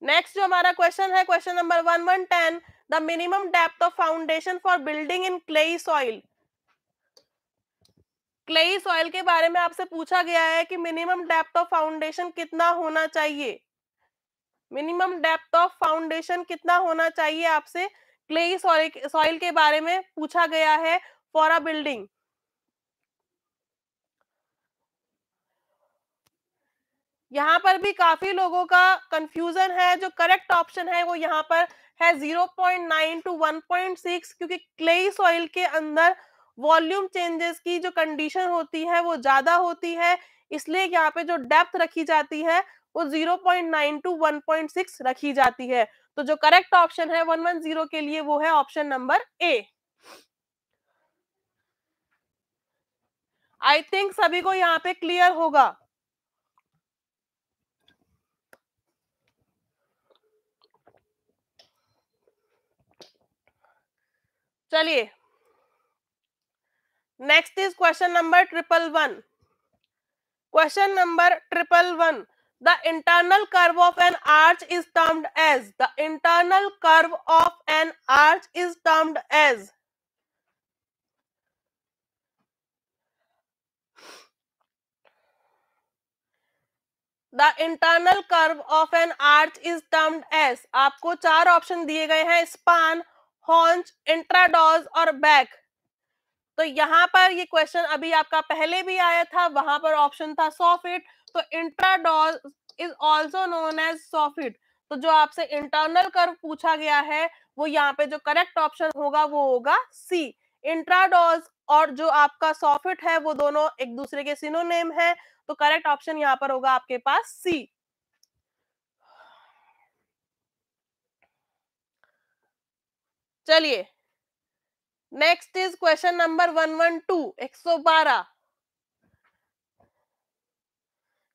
नेक्स्ट जो हमारा क्वेश्चन है question number one one one zero. The minimum depth of foundation for building in clayey soil. Clayey soil के बारे में आपसे पूछा गया है कि मिनिमम डेप्थ ऑफ फाउंडेशन कितना होना चाहिए. मिनिमम डेप्थ ऑफ फाउंडेशन कितना होना चाहिए आपसे क्ले सॉइल के बारे में पूछा गया है फॉर अ बिल्डिंग. यहाँ पर भी काफी लोगों का कंफ्यूजन है. जो करेक्ट ऑप्शन है वो यहाँ पर है zero point nine to one point six, क्योंकि क्ले सॉइल के अंदर वॉल्यूम चेंजेस की जो कंडीशन होती है वो ज्यादा होती है, इसलिए यहाँ पे जो डेप्थ रखी जाती है वो zero point nine to one point six रखी जाती है. तो जो करेक्ट ऑप्शन है वन वन जीरो के लिए वो है option number A. I think सभी को यहाँ पे क्लियर होगा. चलिए next is question number triple one. Question number triple one. The internal curve of an arch is termed as. The internal curve of an arch is termed as. The internal curve of an arch is termed as. आपको चार option दिए गए हैं, span, हॉन्च, इंट्राडॉज और back. तो यहाँ पर ये क्वेश्चन अभी आपका पहले भी आया था, वहां पर ऑप्शन था सॉफिट. तो इंट्राडॉज is also known as सॉफिट. तो जो आपसे इंटरनल कर्व पूछा गया है वो यहाँ पे जो करेक्ट ऑप्शन होगा वो होगा सी. इंट्राडॉज और जो आपका सॉफिट है वो दोनों एक दूसरे के सिनोनिम है, तो करेक्ट ऑप्शन यहाँ पर होगा आपके पास सी. चलिए next is question number one one two, एक सौ बारह।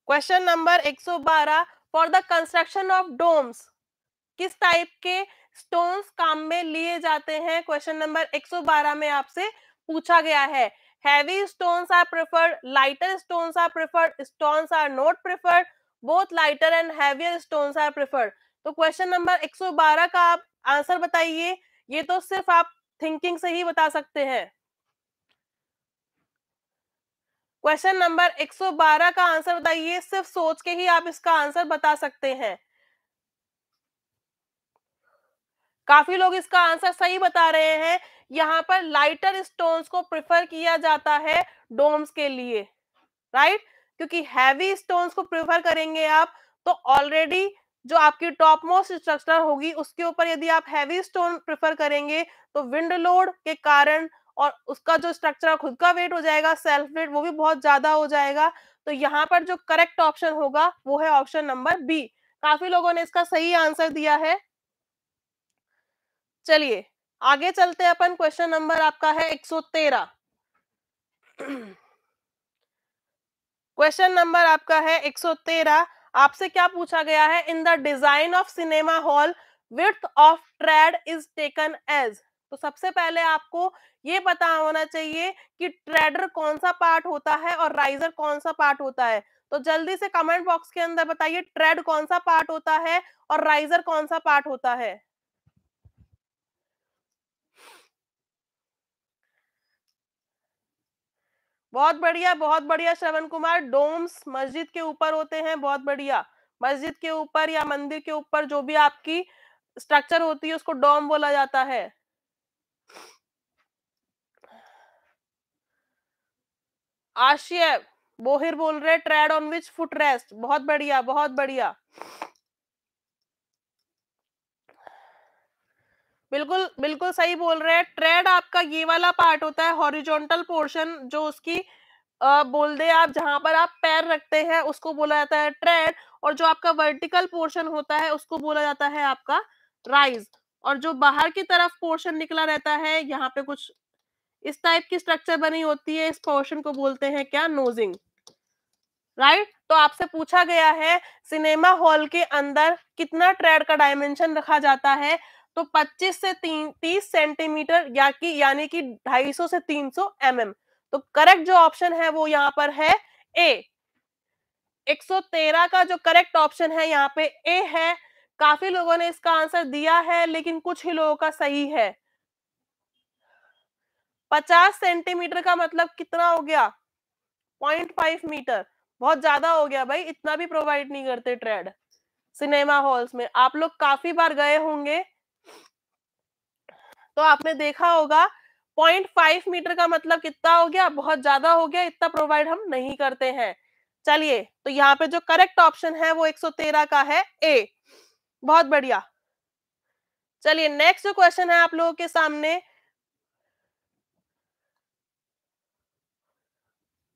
क्वेश्चन नंबर एक सौ बारह, for the construction of domes किस टाइप के स्टोन्स काम में लिए जाते हैं? क्वेश्चन नंबर एक सौ बारह में आपसे पूछा गया है। Heavy stones are preferred, lighter stones are preferred, stones are not preferred, both lighter and heavier stones are preferred. तो क्वेश्चन नंबर एक सौ बारह का आप आंसर बताइए, ये तो सिर्फ आप थिंकिंग से ही बता सकते हैं। क्वेश्चन नंबर एक सौ बारह का आंसर बताइए, सिर्फ सोच के ही आप इसका आंसर बता सकते हैं। काफी लोग इसका आंसर सही बता रहे हैं। यहाँ पर लाइटर स्टोन्स को प्रेफर किया जाता है डोम्स के लिए, राइट? क्योंकि हैवी स्टोन्स को प्रेफर करेंगे आप तो ऑलरेडी जो आपकी टॉप मोस्ट स्ट्रक्चर होगी उसके ऊपर यदि आप हैवी स्टोन प्रेफर करेंगे तो विंड लोड के कारण और उसका जो स्ट्रक्चर खुद का वेट हो जाएगा, सेल्फ वेट, वो भी बहुत ज्यादा हो जाएगा। तो यहाँ पर जो करेक्ट ऑप्शन होगा वो है ऑप्शन नंबर बी। काफी लोगों ने इसका सही आंसर दिया है। चलिए आगे चलते हैं अपन। क्वेश्चन नंबर आपका है एक सौ तेरह। क्वेश्चन नंबर आपका है एक सौ तेरह, आपसे क्या पूछा गया है? In the design of cinema hall width of tread is taken as. तो सबसे पहले आपको ये पता होना चाहिए कि ट्रेडर कौन सा पार्ट होता है और राइजर कौन सा पार्ट होता है। तो जल्दी से कमेंट बॉक्स के अंदर बताइए ट्रेड कौन सा पार्ट होता है और राइजर कौन सा पार्ट होता है। बहुत बढ़िया, बहुत बढ़िया श्रवण कुमार। डोम्स मस्जिद के ऊपर होते हैं, बहुत बढ़िया। मस्जिद के ऊपर या मंदिर के ऊपर जो भी आपकी स्ट्रक्चर होती है उसको डोम बोला जाता है। आशिया बोहिर बोल रहे tread on which foot rest, बहुत बढ़िया, बहुत बढ़िया। बिल्कुल बिल्कुल सही बोल रहे हैं। ट्रेड आपका ये वाला पार्ट होता है, हॉरिजॉन्टल पोर्शन जो उसकी आ, बोल दे आप, जहां पर आप पैर रखते हैं उसको बोला जाता है ट्रेड, और जो आपका वर्टिकल पोर्शन होता है उसको बोला जाता है आपका राइज, और जो बाहर की तरफ पोर्शन निकला रहता है यहाँ पे कुछ इस टाइप की स्ट्रक्चर बनी होती है, इस पोर्शन को बोलते हैं क्या? Nosing, right right? तो आपसे पूछा गया है सिनेमा हॉल के अंदर कितना ट्रेड का डायमेंशन रखा जाता है। तो पच्चीस से तीस सेंटीमीटर या कि यानी कि दो सौ पचास से तीन सौ एम एम। तो करेक्ट जो ऑप्शन है वो यहाँ पर है ए। एक सौ तेरह का जो करेक्ट ऑप्शन है यहाँ पे ए है। काफी लोगों ने इसका आंसर दिया है लेकिन कुछ ही लोगों का सही है। पचास सेंटीमीटर का मतलब कितना हो गया? Point five metre. बहुत ज्यादा हो गया भाई, इतना भी प्रोवाइड नहीं करते ट्रेड सिनेमा हॉल्स में। आप लोग काफी बार गए होंगे तो आपने देखा होगा पॉइंट फाइव मीटर का मतलब कितना हो गया? बहुत ज्यादा हो गया, इतना प्रोवाइड हम नहीं करते हैं। चलिए तो यहाँ पे जो करेक्ट ऑप्शन है वो एक सौ तेरह का है ए। बहुत बढ़िया। चलिए नेक्स्ट जो क्वेश्चन है आप लोगों के सामने,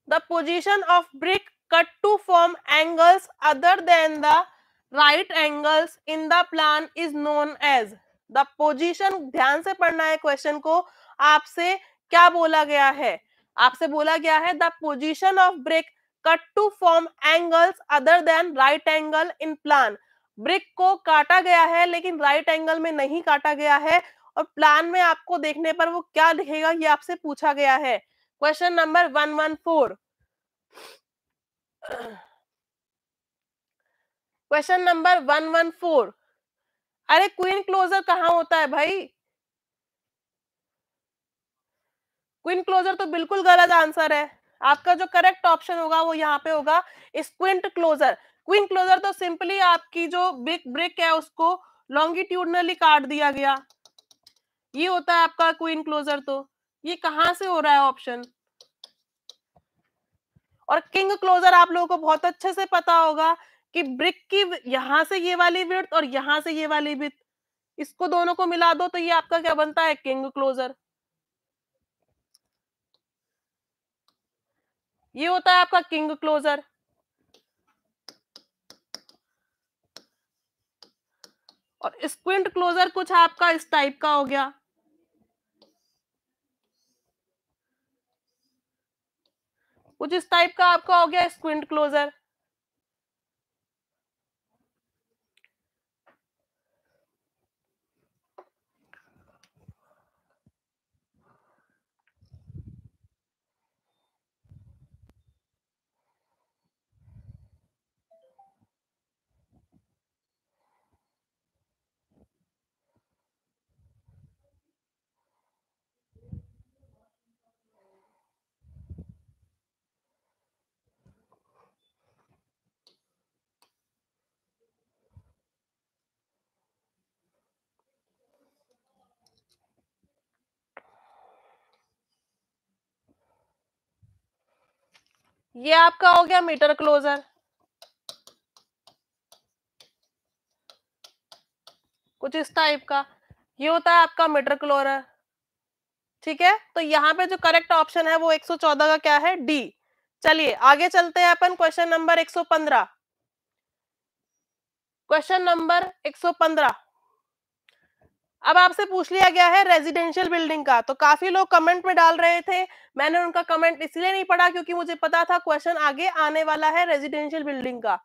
the position of brick cut to form angles other than the right angles in the plan is known as. The position, ध्यान से पढ़ना है क्वेश्चन को। आपसे क्या बोला गया है? आपसे बोला गया है the position of brick cut to form angles other than right angle in plan. Brick को काटा गया है लेकिन राइट एंगल में नहीं काटा गया है, और प्लान में आपको देखने पर वो क्या दिखेगा ये आपसे पूछा गया है। Question number one one four. Question number one one four. अरे क्वीन क्लोजर कहाँ होता है भाई? क्वीन क्लोजर तो बिल्कुल गलत आंसर है आपका। जो करेक्ट ऑप्शन होगा वो यहाँ पे होगा स्क्विंट क्लोजर। क्वीन क्लोजर तो सिंपली आपकी जो बिग ब्रिक है उसको लॉन्गिट्यूडनली काट दिया गया, ये होता है आपका क्वीन क्लोजर। तो ये कहाँ से हो रहा है ऑप्शन? और किंग क्लोजर आप लोगों को बहुत अच्छे से पता होगा कि ब्रिक की यहां से ये वाली विड्थ और यहां से ये वाली विड्थ, इसको दोनों को मिला दो तो ये आपका क्या बनता है? किंग क्लोजर। ये होता है आपका किंग क्लोजर। और स्क्विंट क्लोजर कुछ आपका इस टाइप का हो गया। कुछ इस टाइप का आपका हो गया स्क्विंट क्लोजर। ये आपका हो गया मीटर क्लोजर। कुछ इस टाइप का ये होता है आपका मीटर क्लोजर। ठीक है, तो यहाँ पे जो करेक्ट ऑप्शन है वो एक सौ चौदह का क्या है, डी। चलिए आगे चलते हैं अपन क्वेश्चन नंबर एक सौ पंद्रह। क्वेश्चन नंबर एक सौ पंद्रह अब आपसे पूछ लिया गया है रेजिडेंशियल बिल्डिंग का। तो काफी लोग कमेंट में डाल रहे थे, मैंने उनका कमेंट इसलिए नहीं पढ़ा क्योंकि मुझे पता था क्वेश्चन आगे आने वाला है रेजिडेंशियल बिल्डिंग का।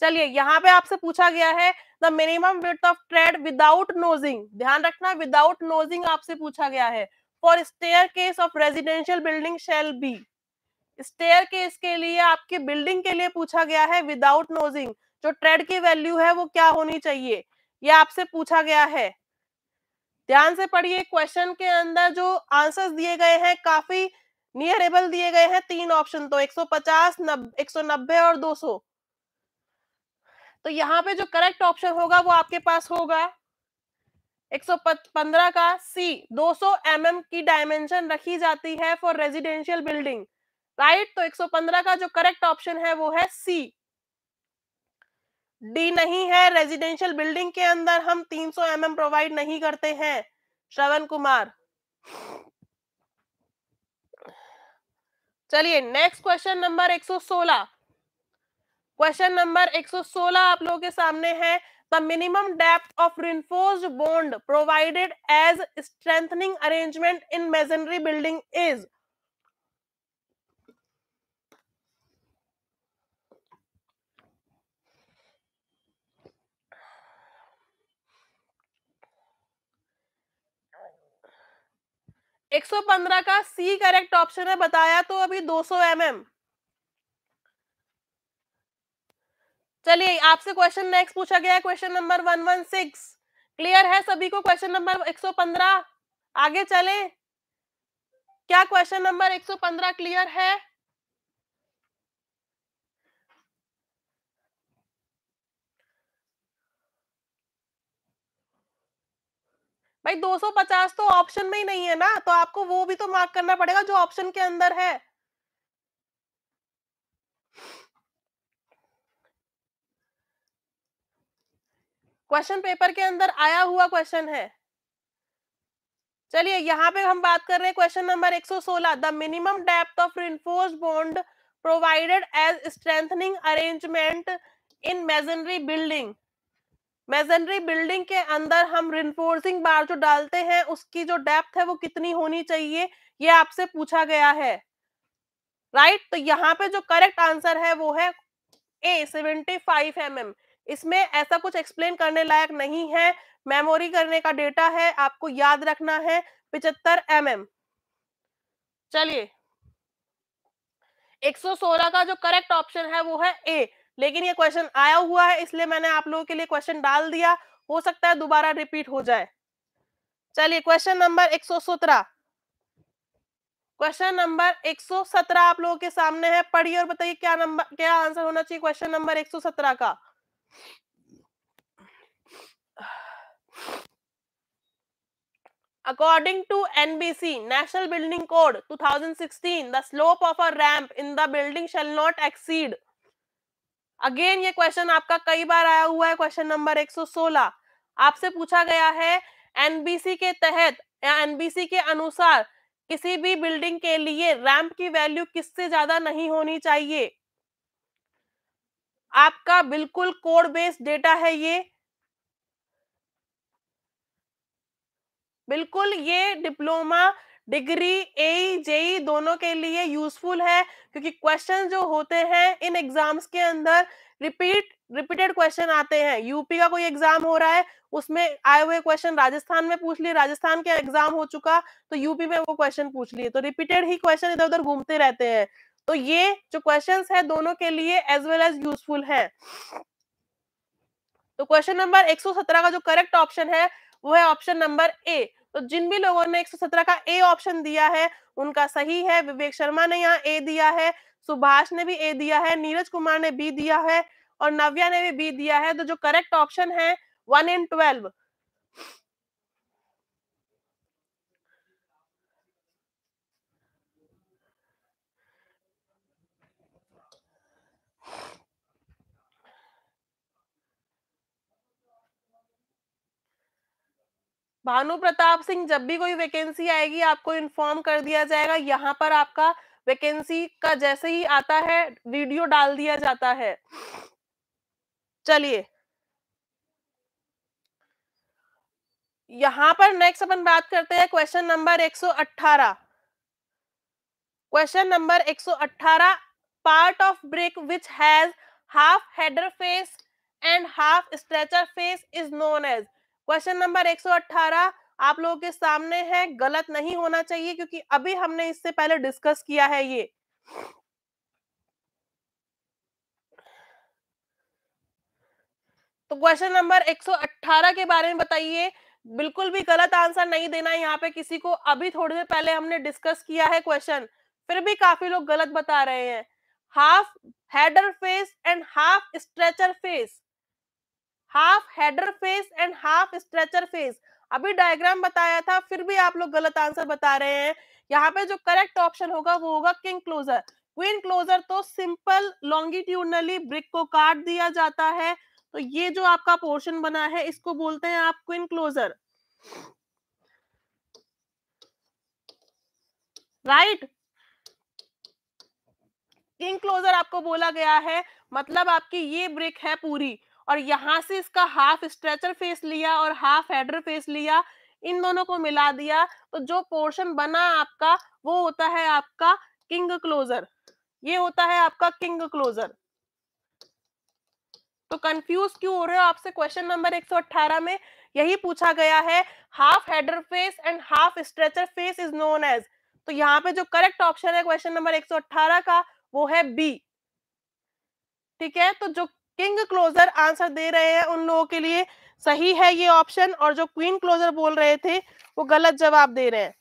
चलिए यहाँ पे आपसे पूछा गया है the minimum width of tread without nosing. ध्यान रखना, विदाउट नोजिंग आपसे पूछा गया है। For staircase of residential building shall be. Staircase के लिए, आपकी बिल्डिंग के लिए पूछा गया है विदाउट नोजिंग। जो ट्रेड की वैल्यू है वो क्या होनी चाहिए, ये आपसे पूछा गया है। ध्यान से पढ़िए, क्वेश्चन के अंदर जो आंसर्स दिए गए हैं काफी नियरेबल दिए गए हैं। तीन ऑप्शन तो एक सौ पचास, एक सौ नब्बे और दो सौ। तो यहाँ पे जो करेक्ट ऑप्शन होगा वो आपके पास होगा एक सौ पंद्रह का सी। दो सौ एमएम की डायमेंशन रखी जाती है फॉर रेजिडेंशियल बिल्डिंग, राइट। तो एक सौ पंद्रह का जो करेक्ट ऑप्शन है वो है सी। डी नहीं है, रेजिडेंशियल बिल्डिंग के अंदर हम तीन सौ एमएम प्रोवाइड नहीं करते हैं। श्रवण कुमार, चलिए नेक्स्ट क्वेश्चन नंबर एक सौ सोलह। क्वेश्चन नंबर एक सौ सोलह आप लोगों के सामने है। The minimum depth of reinforced bond provided as strengthening arrangement in masonry building is. एक सौ पंद्रह का सी करेक्ट ऑप्शन है, बताया तो अभी दो सौ एमएम। चलिए आपसे क्वेश्चन नेक्स्ट पूछा गया है, क्वेश्चन नंबर एक सौ सोलह। क्लियर है सभी को क्वेश्चन नंबर एक सौ पंद्रह? आगे चले क्या? क्वेश्चन नंबर एक सौ पंद्रह क्लियर है? भाई दो सौ पचास तो ऑप्शन में ही नहीं है ना, तो आपको वो भी तो मार्क करना पड़ेगा जो ऑप्शन के अंदर है। क्वेश्चन पेपर के अंदर आया हुआ क्वेश्चन है। चलिए यहाँ पे हम बात कर रहे हैं क्वेश्चन नंबर एक सौ सोलह। The minimum depth of reinforced bond provided as strengthening arrangement in masonry building. Masonry building के अंदर हम रिइंफोर्सिंग बार जो डालते हैं उसकी जो डेप्थ है वो कितनी होनी चाहिए, ये आपसे पूछा गया है, राइट। तो यहाँ पे जो करेक्ट आंसर है वो है ए, पचहत्तर एमएम। इसमें ऐसा कुछ एक्सप्लेन करने लायक नहीं है, मेमोरी करने का डेटा है, आपको याद रखना है पचहत्तर एमएम। चलिए एक सौ सोलह का जो करेक्ट ऑप्शन है वो है ए, लेकिन ये क्वेश्चन आया हुआ है इसलिए मैंने आप लोगों के लिए क्वेश्चन डाल दिया, हो सकता है दोबारा रिपीट हो जाए। चलिए क्वेश्चन नंबर एक सौ सत्रह। क्वेश्चन नंबर एक सौ सत्रह आप लोगों के सामने है, पढ़िए और बताइए क्या नंबर क्या आंसर होना चाहिए क्वेश्चन नंबर एक सौ सत्रह का। According to N B C National Building Code twenty sixteen, the slope of a ramp in the building shall not exceed। Again ये क्वेश्चन आपका कई बार आया हुआ है। क्वेश्चन नंबर एक सौ सोलह आपसे पूछा गया है, एनबीसी के तहत या एनबीसी के अनुसार किसी भी बिल्डिंग के लिए रैंप की वैल्यू किससे ज्यादा नहीं होनी चाहिए। आपका बिल्कुल कोड बेस्ड डेटा है ये, बिल्कुल ये डिप्लोमा डिग्री ए जेई दोनों के लिए यूजफुल है, क्योंकि क्वेश्चन जो होते हैं इन एग्जाम्स के अंदर रिपीट रिपीटेड क्वेश्चन आते हैं। यूपी का कोई एग्जाम हो रहा है, उसमें आए हुए क्वेश्चन राजस्थान में पूछ लिए, राजस्थान के एग्जाम हो चुका तो यूपी में वो क्वेश्चन पूछ लिए, तो रिपीटेड ही क्वेश्चन इधर उधर घूमते रहते हैं। तो ये जो क्वेश्चंस है दोनों के लिए एज वेल एज यूजफुल है। तो क्वेश्चन नंबर एक सौ सत्रह का जो करेक्ट ऑप्शन है वो है ऑप्शन नंबर ए। तो जिन भी लोगों ने एक सौ सत्रह का ए ऑप्शन दिया है उनका सही है। विवेक शर्मा ने यहाँ ए दिया है, सुभाष ने भी ए दिया है, नीरज कुमार ने बी दिया है और नव्या ने भी बी दिया है। तो जो करेक्ट ऑप्शन है one and twelve. Bhanu Pratap Singh, जब भी कोई वैकेंसी आएगी आपको इन्फॉर्म कर दिया जाएगा। यहाँ पर आपका वैकेंसी का जैसे ही आता है वीडियो डाल दिया जाता है। चलिए यहाँ पर नेक्स्ट अपन बात करते हैं क्वेश्चन नंबर एक सौ अठारह। क्वेश्चन नंबर एक सौ अठारह, part of brick which has half header face and half stretcher face is known as. Question number एक सौ अठारह आप लोगों के सामने है, गलत नहीं होना चाहिए क्योंकि अभी हमने इससे पहले डिस्कस किया है ये। तो क्वेश्चन नंबर एक सौ अठारह के बारे में बताइए, बिल्कुल भी गलत आंसर नहीं देना है यहाँ पे किसी को। अभी थोड़ी देर पहले हमने डिस्कस किया है क्वेश्चन, फिर भी काफी लोग गलत बता रहे हैं। Half header face and half stretcher face, half header face and half stretcher face, अभी डायग्राम बताया था, फिर भी आप लोग गलत आंसर बता रहे हैं। यहाँ पे जो करेक्ट ऑप्शन होगा वो होगा किंग क्लोजर। क्वीन क्लोजर तो सिंपल लॉन्गिट्यूडनली ब्रिक को काट दिया जाता है, तो ये जो आपका पोर्शन बना है इसको बोलते हैं आप queen closer, right. किंग क्लोजर आपको बोला गया है, मतलब आपकी ये ब्रिक है पूरी और यहाँ से इसका हाफ स्ट्रेचर फेस लिया और हाफ हेडर फेस लिया, इन दोनों को मिला दिया, तो जो पोर्शन बना आपका वो होता है आपका किंग क्लोजर। ये होता है आपका किंग क्लोजर। तो कंफ्यूज क्यों हो रहे हो आपसे क्वेश्चन नंबर एक सौ अठारह में यही पूछा गया है, half header face and half stretcher face is known as. तो यहाँ पे जो करेक्ट ऑप्शन है क्वेश्चन नंबर एक सौ अठारह का वो है बी, ठीक है। तो जो किंग क्लोजर आंसर दे रहे हैं उन लोगों के लिए सही है ये ऑप्शन, और जो क्वीन क्लोजर बोल रहे थे वो गलत जवाब दे रहे हैं।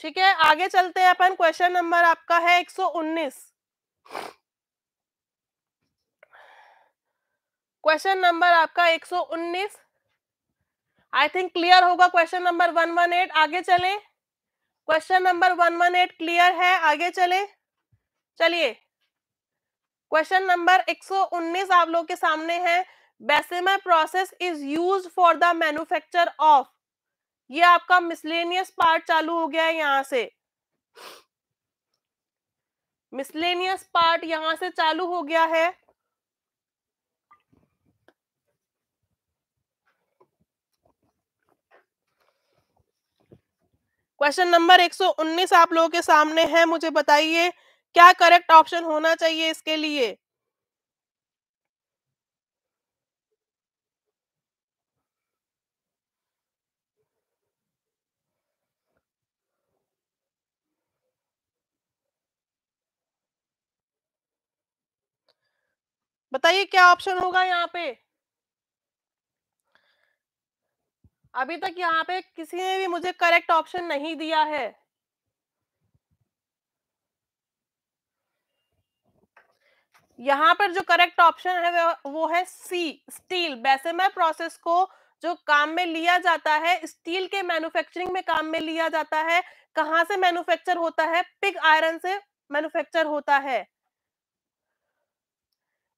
ठीक है, आगे चलते हैं अपन। क्वेश्चन नंबर आपका है एक सौ उन्नीस। क्वेश्चन नंबर आपका एक सौ उन्नीस आई थिंक क्लियर होगा। क्वेश्चन नंबर एक सौ अठारह आगे चले। क्वेश्चन नंबर एक सौ अठारह क्लियर है, आगे चले। चलिए क्वेश्चन नंबर एक सौ उन्नीस आप लोग के सामने है, Bessemer process is used for the manufacture of. ये आपका मिसलेनियस पार्ट चालू हो गया है, यहाँ से मिसलेनियस पार्ट यहाँ से चालू हो गया है। क्वेश्चन नंबर एक सौ उन्नीस आप लोगों के सामने है, मुझे बताइए क्या करेक्ट ऑप्शन होना चाहिए इसके लिए। बताइए क्या ऑप्शन होगा यहाँ पे। अभी तक यहाँ पे किसी ने भी मुझे करेक्ट ऑप्शन नहीं दिया है। यहाँ पर जो करेक्ट ऑप्शन है वो है सी, स्टील। बेसेमर प्रोसेस को जो काम में लिया जाता है स्टील के मैन्युफैक्चरिंग में काम में लिया जाता है। कहाँ से मैन्युफैक्चर होता है? पिग आयरन से मैन्युफैक्चर होता है।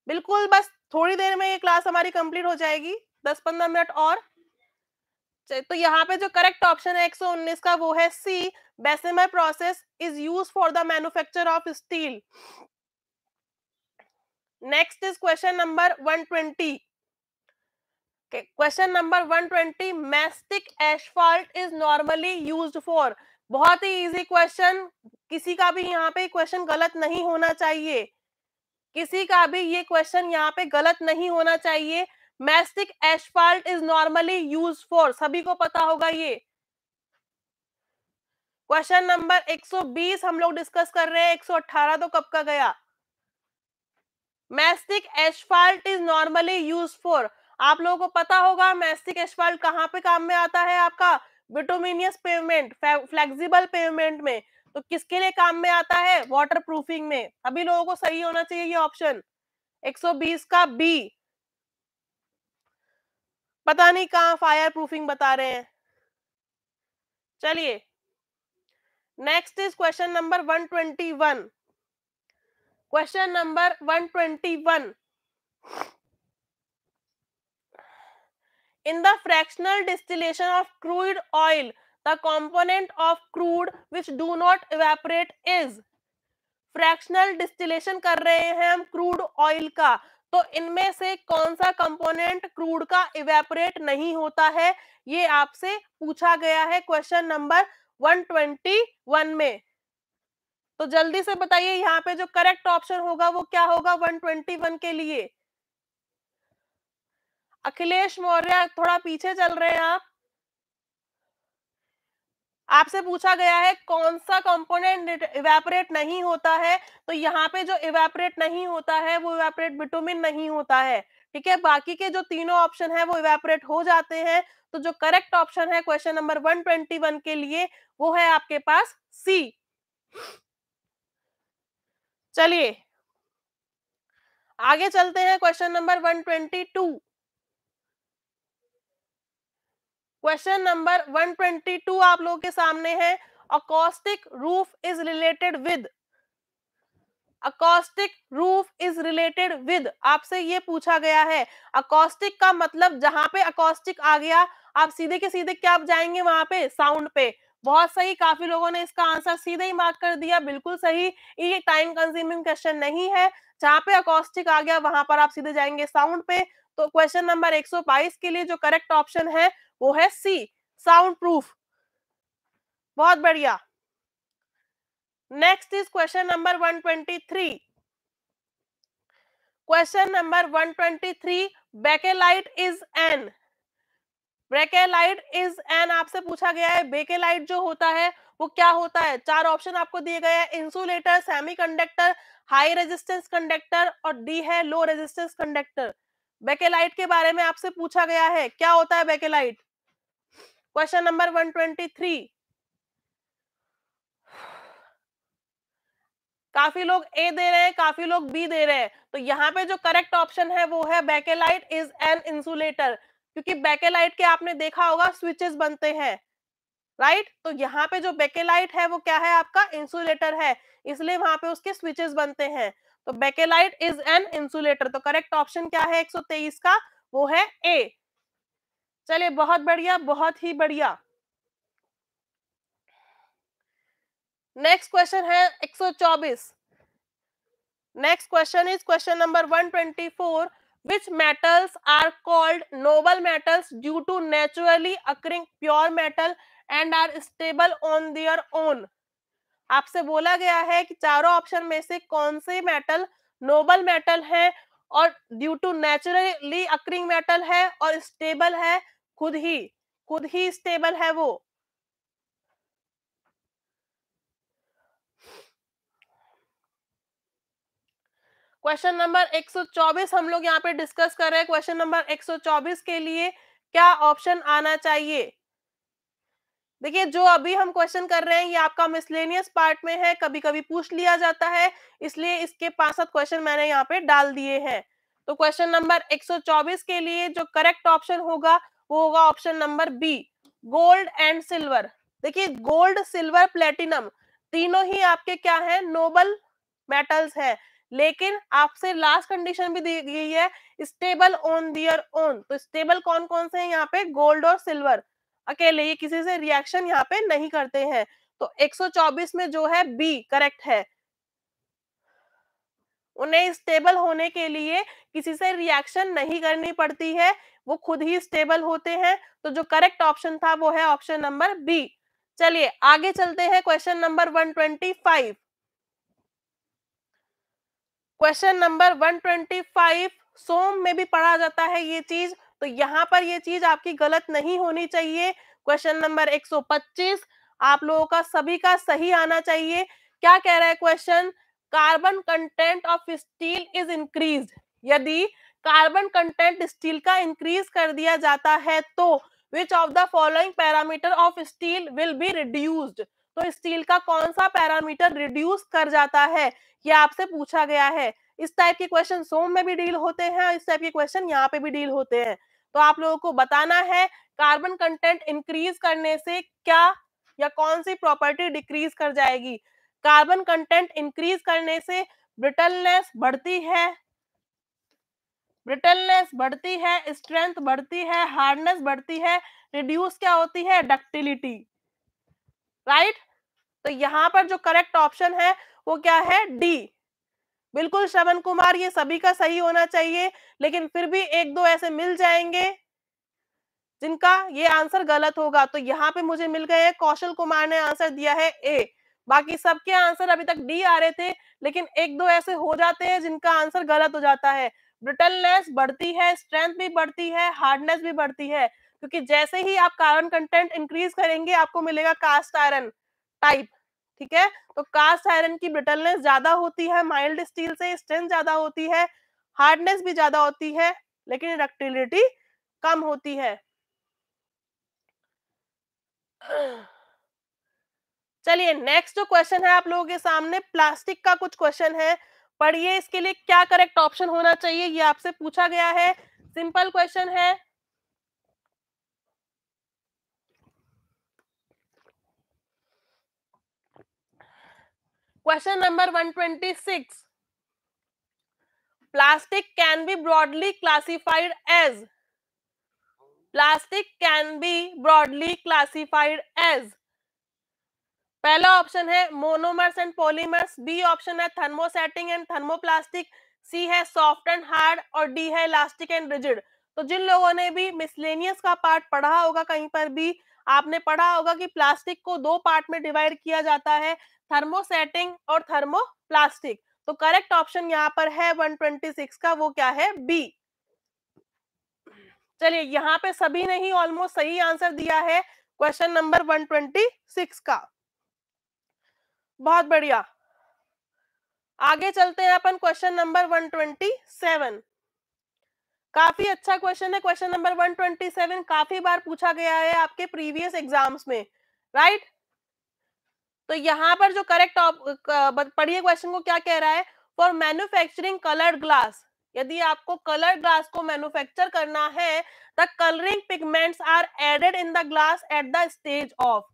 बिल्कुल, बस थोड़ी देर में ये क्लास हमारी कंप्लीट हो जाएगी, दस पंद्रह मिनट और। तो यहाँ पे जो करेक्ट ऑप्शन है एक सौ उन्नीस का वो है C, Bessemer process is used for the manufacture of steel. Next is question number एक सौ बीस। Question number one twenty, mastic asphalt is normally used for. बहुत ही इजी क्वेश्चन, किसी का भी यहाँ पे क्वेश्चन गलत नहीं होना चाहिए, किसी का भी ये क्वेश्चन यहाँ पे गलत नहीं होना चाहिए. Mastic asphalt is normally used for, सभी को पता होगा ये. क्वेश्चन नंबर एक सौ बीस हम लोग डिस्कस कर रहे हैं, एक सौ अठारह तो कब का गया. Mastic asphalt is normally used for, आप लोगों को पता होगा मैस्टिक एस्फाल्ट कहाँ पे काम में आता है, आपका बिटुमिनियस पेवमेंट, फ्लेक्सिबल पेवमेंट में. तो किसके लिए काम में आता है, वाटरप्रूफिंग में. अभी लोगों को सही होना चाहिए ये ऑप्शन एक सौ बीस का बी. पता नहीं कहाँ फायर प्रूफिंग बता रहे हैं. चलिए next is question number one twenty one. Question number one twenty one, in the fractional distillation of crude oil the component of crude which do not evaporate is. fractional distillation कर रहे हैं हम crude oil का, तो इनमें से कौन सा component crude का evaporate नहीं होता है, ये आपसे पूछा गया है question number one twenty one में. तो जल्दी से बताइए यहाँ पे जो correct option होगा वो क्या होगा वन ट्वेंटी वन के लिए. अखिलेश मौर्य थोड़ा पीछे चल रहे हैं आप. आपसे पूछा गया है कौन सा कंपोनेंट इवेपोरेट नहीं होता है, तो यहाँ पे जो इवेपोरेट नहीं होता है वो इवेपोरेट बिटुमिन नहीं होता है. ठीक है, बाकी के जो तीनों ऑप्शन है वो इवेपोरेट हो जाते हैं. तो जो करेक्ट ऑप्शन है question number one twenty one के लिए वो है आपके पास सी. चलिए आगे चलते हैं question number one twenty two. Question number one twenty two आप लोगों के सामने है. Acoustic roof is related with, acoustic roof is related with आपसे ये पूछा गया है. अकॉस्टिक का मतलब जहां पे अकॉस्टिक आ गया आप सीधे के सीधे क्या आप जाएंगे वहां पे साउंड पे. बहुत सही, काफी लोगों ने इसका आंसर सीधे ही मार्क कर दिया, बिल्कुल सही. ये टाइम कंज्यूमिंग क्वेश्चन नहीं है, जहां पे अकॉस्टिक आ गया वहां पर आप सीधे जाएंगे साउंड पे. तो क्वेश्चन नंबर एक सौ बाईस के लिए जो करेक्ट ऑप्शन है वो है सी, साउंड प्रूफ. बहुत बढ़िया. Next is question number one twenty three. Question number one twenty three, बेकेलाइट is an, बेकेलाइट is an आपसे पूछा गया है. बेकेलाइट जो होता है वो क्या होता है. चार ऑप्शन आपको दिए गए हैं, insulator, semiconductor, high resistance conductor और डी है लो रेजिस्टेंस कंडक्टर. बेकेलाइट के बारे में आपसे पूछा गया है क्या होता है बेकेलाइट. Question number one twenty three, काफी लोग ए दे रहे हैं, काफी लोग बी दे रहे हैं. तो यहाँ पे जो करेक्ट ऑप्शन है वो है बेकेलाइट इज एन इंसुलेटर, क्योंकि बेकेलाइट के आपने देखा होगा स्विचेस बनते हैं, राइट. तो यहाँ पे जो बेकेलाइट है वो क्या है आपका इंसुलेटर है, इसलिए वहां पे उसके स्विचेस बनते हैं. तो बेकेलाइट इज एन इंसुलेटर, तो करेक्ट ऑप्शन क्या है एक सौ तेईस का, वो है ए. चलिए बहुत बढ़िया, बहुत ही बढ़िया. नेक्स्ट क्वेश्चन है एक सौ चौबीस. Next question is question number one twenty four. Which metals are called noble metals due to naturally occurring pure metal and are stable on their own. आपसे बोला गया है कि चारों ऑप्शन में से कौन से मेटल नोबल मेटल है और due to naturally occurring metal है और स्टेबल है, खुद ही खुद ही स्टेबल है वो. क्वेश्चन नंबर एक सौ चौबीस हम लोग यहाँ पे डिस्कस कर रहे हैं. क्वेश्चन नंबर एक सौ चौबीस के लिए क्या ऑप्शन आना चाहिए. देखिए जो अभी हम क्वेश्चन कर रहे हैं ये आपका मिसलेनियस पार्ट में है, कभी कभी पूछ लिया जाता है, इसलिए इसके पांच सात क्वेश्चन मैंने यहाँ पे डाल दिए हैं. तो क्वेश्चन नंबर एक सौ चौबीस के लिए जो करेक्ट ऑप्शन होगा वो होगा option number B, gold and silver. देखिए गोल्ड, सिल्वर, प्लेटिनम तीनों ही आपके क्या है नोबल मेटल्स है, लेकिन आपसे लास्ट कंडीशन भी दी गई है स्टेबल ऑन दियर ओन. तो स्टेबल कौन कौन से है यहाँ पे, गोल्ड और सिल्वर अकेले, ये किसी से रिएक्शन यहाँ पे नहीं करते हैं. तो एक सौ चौबीस में जो है बी करेक्ट है. उन्हें स्टेबल होने के लिए किसी से रिएक्शन नहीं करनी पड़ती है, वो खुद ही स्टेबल होते हैं। तो जो करेक्ट ऑप्शन था वो है ऑप्शन नंबर बी। चलिए आगे चलते हैं क्वेश्चन नंबर एक सौ पच्चीस। क्वेश्चन नंबर एक सौ पच्चीस सोम में भी पढ़ा जाता है ये चीज, तो यहाँ पर ये चीज आपकी गलत नहीं होनी चाहिए। क्वेश्चन नंबर एक सौ पच्चीस आप लोगों का सभी का सही आना चाहिए। क्या कह रहा है question? Carbon content of steel is increased. यदि कार्बन कंटेंट स्टील का इंक्रीज कर दिया जाता है तो which of the following parameter of steel will be reduced. तो स्टील का कौन सा पैरामीटर रिड्यूस कर जाता है, यह आपसे पूछा गया है। इस टाइप के क्वेश्चन सोम में भी डील होते हैं और इस टाइप के क्वेश्चन यहाँ पे भी डील होते हैं। तो आप लोगों को बताना है कार्बन कंटेंट इंक्रीज करने से क्या या कौन सी प्रॉपर्टी डिक्रीज कर जाएगी। कार्बन कंटेंट इंक्रीज करने से ब्रिटलनेस बढ़ती है, ब्रिटलनेस बढ़ती है, स्ट्रेंथ बढ़ती है, हार्डनेस बढ़ती है, रिड्यूस क्या होती है, डक्टिलिटी, राइट। तो यहाँ पर जो करेक्ट ऑप्शन है वो क्या है, डी। बिल्कुल श्रवण कुमार, ये सभी का सही होना चाहिए, लेकिन फिर भी एक दो ऐसे मिल जाएंगे जिनका ये आंसर गलत होगा। तो यहाँ पे मुझे मिल गए, कौशल कुमार ने आंसर दिया है ए, बाकी सबके आंसर अभी तक डी आ रहे थे, लेकिन एक दो ऐसे हो जाते हैं जिनका आंसर गलत हो जाता है। ब्रिटलनेस बढ़ती है, स्ट्रेंथ भी बढ़ती है, हार्डनेस भी बढ़ती है, क्योंकि जैसे ही आप कार्बन कंटेंट इंक्रीज करेंगे आपको मिलेगा कास्ट आयरन टाइप, ठीक है। तो कास्ट आयरन की ब्रिटलनेस ज्यादा होती है माइल्ड स्टील से, स्ट्रेंथ ज्यादा होती है, हार्डनेस भी ज्यादा होती है, लेकिन डक्टिलिटी कम होती है। चलिए नेक्स्ट जो क्वेश्चन है आप लोगों के सामने प्लास्टिक का कुछ क्वेश्चन है, पढ़िए इसके लिए क्या करेक्ट ऑप्शन होना चाहिए, ये आपसे पूछा गया है। सिंपल क्वेश्चन है। क्वेश्चन नंबर एक सौ छब्बीस, plastic can be broadly classified as, plastic can be broadly classified as, पहला ऑप्शन है monomers and polymers, B option है थर्मोसेटिंग एंड थर्मोप्लास्टिक, सी है सॉफ्ट एंड हार्ड और डी है इलास्टिक एंड रिजिड। तो जिन लोगों ने भी मिसलेनियस का पार्ट पढ़ा होगा, कहीं पर भी आपने पढ़ा होगा कि प्लास्टिक को दो पार्ट में डिवाइड किया जाता है, थर्मोसेटिंग और थर्मोप्लास्टिक। तो करेक्ट ऑप्शन यहाँ पर है एक सौ छब्बीस का, वो क्या है, बी। चलिए यहाँ पे सभी ने ही ऑलमोस्ट सही आंसर दिया है क्वेश्चन नंबर एक सौ छब्बीस का, बहुत बढ़िया। आगे चलते हैं अपन क्वेश्चन नंबर एक सौ सत्ताईस, काफी अच्छा क्वेश्चन है। क्वेश्चन नंबर एक सौ सत्ताईस काफी बार पूछा गया है आपके प्रीवियस एग्जाम्स में, राइट। तो यहाँ पर जो करेक्ट ऑप्शन, पढ़िए क्वेश्चन को क्या कह रहा है, फॉर मैन्युफैक्चरिंग कलर्ड ग्लास, यदि आपको कलर ग्लास को मैन्युफैक्चर करना है, the colouring pigments are added in the glass at the stage of.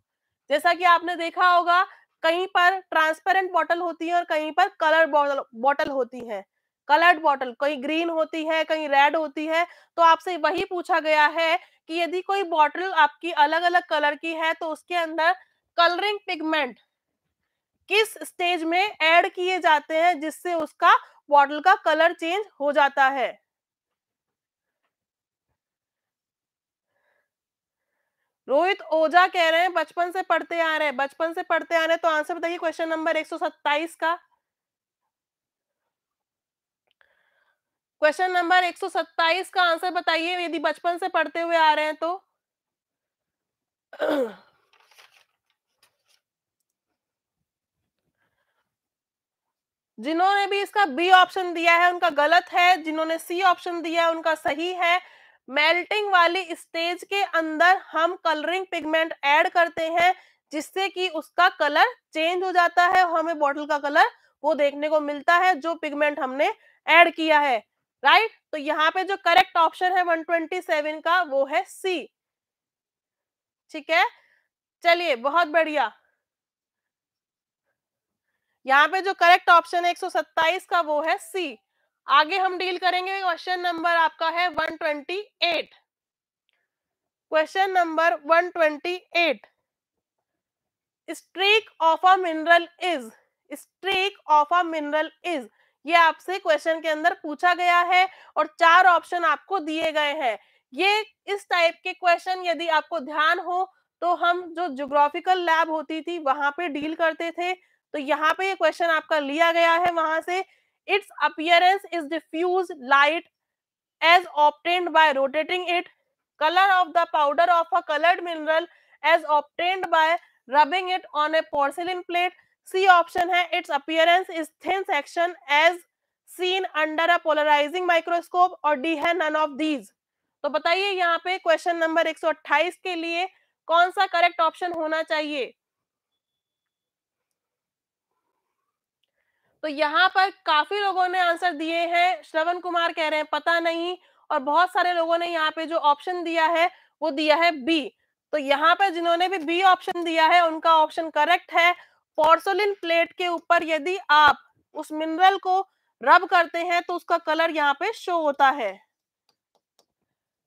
जैसा कि आपने देखा होगा कहीं पर ट्रांसपेरेंट बॉटल होती है और कहीं पर कलर बॉटल बॉटल होती है, कलर्ड बॉटल, कहीं ग्रीन होती है कहीं रेड होती है। तो आपसे वही पूछा गया है कि यदि कोई बॉटल आपकी अलग अलग कलर की है तो उसके अंदर कलरिंग पिगमेंट किस स्टेज में ऐड किए जाते हैं जिससे उसका बॉटल का कलर चेंज हो जाता है। रोहित ओझा कह रहे हैं बचपन से पढ़ते आ रहे हैं, बचपन से पढ़ते आ रहे हैं, तो आंसर बताइए क्वेश्चन नंबर एक सौ सत्ताईस का। क्वेश्चन नंबर एक सौ सत्ताईस का आंसर बताइए यदि बचपन से पढ़ते हुए आ रहे हैं तो। जिन्होंने भी इसका बी ऑप्शन दिया है उनका गलत है, जिन्होंने सी ऑप्शन दिया है उनका सही है। मेल्टिंग वाली स्टेज के अंदर हम कलरिंग पिगमेंट ऐड करते हैं जिससे कि उसका कलर चेंज हो जाता है, हमें बॉटल का कलर वो देखने को मिलता है जो पिगमेंट हमने ऐड किया है, राइट। तो यहाँ पे जो करेक्ट ऑप्शन है एक सौ सत्ताईस का वो है सी, ठीक है। चलिए बहुत बढ़िया। यहाँ पे जो करेक्ट ऑप्शन है एक सौ सत्ताईस का वो है सी। आगे हम डील करेंगे, क्वेश्चन नंबर आपका है एक सौ अट्ठाईस। क्वेश्चन नंबर एक सौ अट्ठाईस, streak of a mineral is, streak of a mineral is, ये आपसे क्वेश्चन के अंदर पूछा गया है और चार ऑप्शन आपको दिए गए हैं। ये इस टाइप के क्वेश्चन यदि आपको ध्यान हो तो हम जो ज्योग्राफिकल लैब होती थी वहां पे डील करते थे, तो यहाँ पे ये क्वेश्चन आपका लिया गया है वहां से। Its appearance is diffuse light as obtained by rotating it. Colour of the powder of a coloured mineral as obtained by rubbing it on a porcelain plate. C option है its appearance is thin section as seen under a polarising microscope. और D है none of these. तो बताइए यहाँ पे question number एक सौ अट्ठाईस के लिए कौन सा करेक्ट ऑप्शन होना चाहिए। तो यहाँ पर काफी लोगों ने आंसर दिए हैं। श्रवण कुमार कह रहे हैं पता नहीं, और बहुत सारे लोगों ने यहाँ पे जो ऑप्शन दिया है वो दिया है बी। तो यहाँ पर जिन्होंने भी बी ऑप्शन दिया है उनका ऑप्शन करेक्ट है। पोर्सोलिन प्लेट के ऊपर यदि आप उस मिनरल को रब करते हैं तो उसका कलर यहाँ पे शो होता है,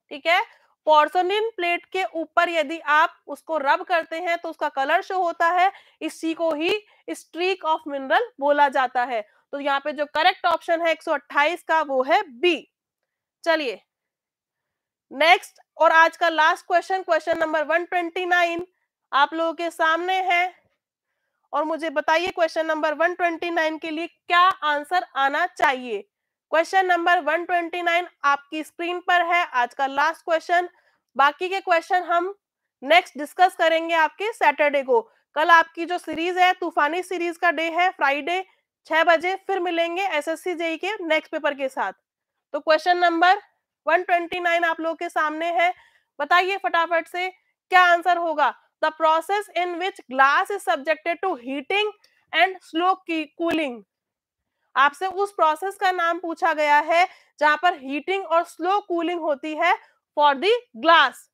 ठीक है। पोर्सोलिन प्लेट के ऊपर यदि आप उसको रब करते हैं तो उसका कलर शो होता है, इसी को ही स्ट्रीक ऑफ मिनरल बोला जाता है। तो यहाँ पे जो करेक्ट ऑप्शन है एक सौ अट्ठाईस का वो है बी। चलिए नेक्स्ट और आज का लास्ट क्वेश्चन, क्वेश्चन नंबर एक सौ उनतीस आप लोगों के सामने है। और मुझे बताइए क्वेश्चन नंबर एक सौ उनतीस के लिए क्या आंसर आना चाहिए। क्वेश्चन नंबर एक सौ उनतीस आपकी स्क्रीन पर है, आज का लास्ट क्वेश्चन। बाकी के क्वेश्चन हम नेक्स्ट डिस्कस करेंगे आपके सैटरडे को। कल आपकी जो सीरीज है तूफानी सीरीज का डे है, फ्राइडे छह बजे फिर मिलेंगे एसएससी जेई के नेक्स्ट पेपर के साथ। तो क्वेश्चन नंबर एक सौ उनतीस आप लोगों के सामने है, बताइए फटाफट से क्या आंसर होगा। The process in which glass is subjected to heating and slow cooling. आपसे उस प्रोसेस का नाम पूछा गया है जहां पर हीटिंग और स्लो कूलिंग होती है फॉर द ग्लास।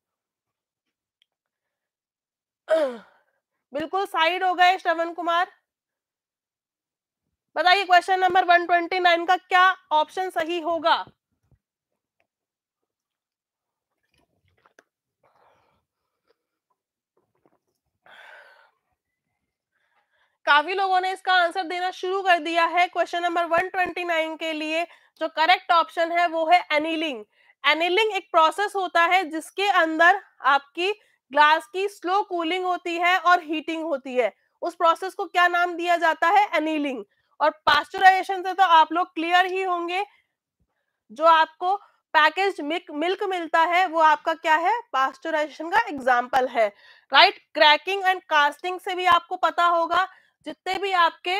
बिल्कुल साइड हो गए श्रवण कुमार। बताइए क्वेश्चन नंबर एक सौ उनतीस का क्या ऑप्शन सही होगा। काफी लोगों ने इसका आंसर देना शुरू कर दिया है। क्वेश्चन नंबर एक सौ उनतीस के लिए जो करेक्ट ऑप्शन है वो है एनीलिंग। एनीलिंग एक प्रोसेस होता है जिसके अंदर आपकी ग्लास की स्लो कूलिंग होती है और हीटिंग होती है, उस प्रोसेस को क्या नाम दिया जाता है, एनीलिंग। और पास्चराइजेशन से तो आप लोग क्लियर ही होंगे, जो आपको पैकेज्ड मिल्क मिल्क मिलता है वो आपका क्या है, पास्चराइजेशन का एग्जाम्पल है, राइट। क्रैकिंग एंड कास्टिंग से भी आपको पता होगा, जितने भी आपके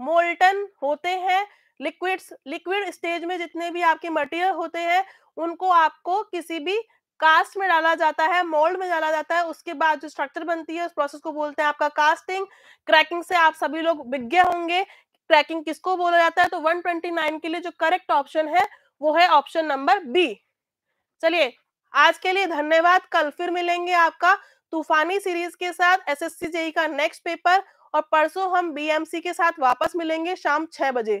मोल्टन होते हैं लिक्विड्स, लिक्विड स्टेज में जितने भी आपके मटेरियल होते हैं उनको आपको किसी भी कास्ट में डाला जाता है, मोल्ड में डाला जाता है, उसके बाद जो स्ट्रक्चर बनती है उस प्रोसेस को बोलते हैं आपका कास्टिंग। क्रैकिंग से आप सभी लोग विज्ञ होंगे क्रैकिंग किसको बोला जाता है। तो एक सौ उनतीस के लिए जो करेक्ट ऑप्शन है वो है ऑप्शन नंबर बी। चलिए आज के लिए धन्यवाद, कल फिर मिलेंगे आपका तूफानी सीरीज के साथ, एसएससी जेई का नेक्स्ट पेपर, और परसों हम बीएमसी के साथ वापस मिलेंगे शाम छह बजे।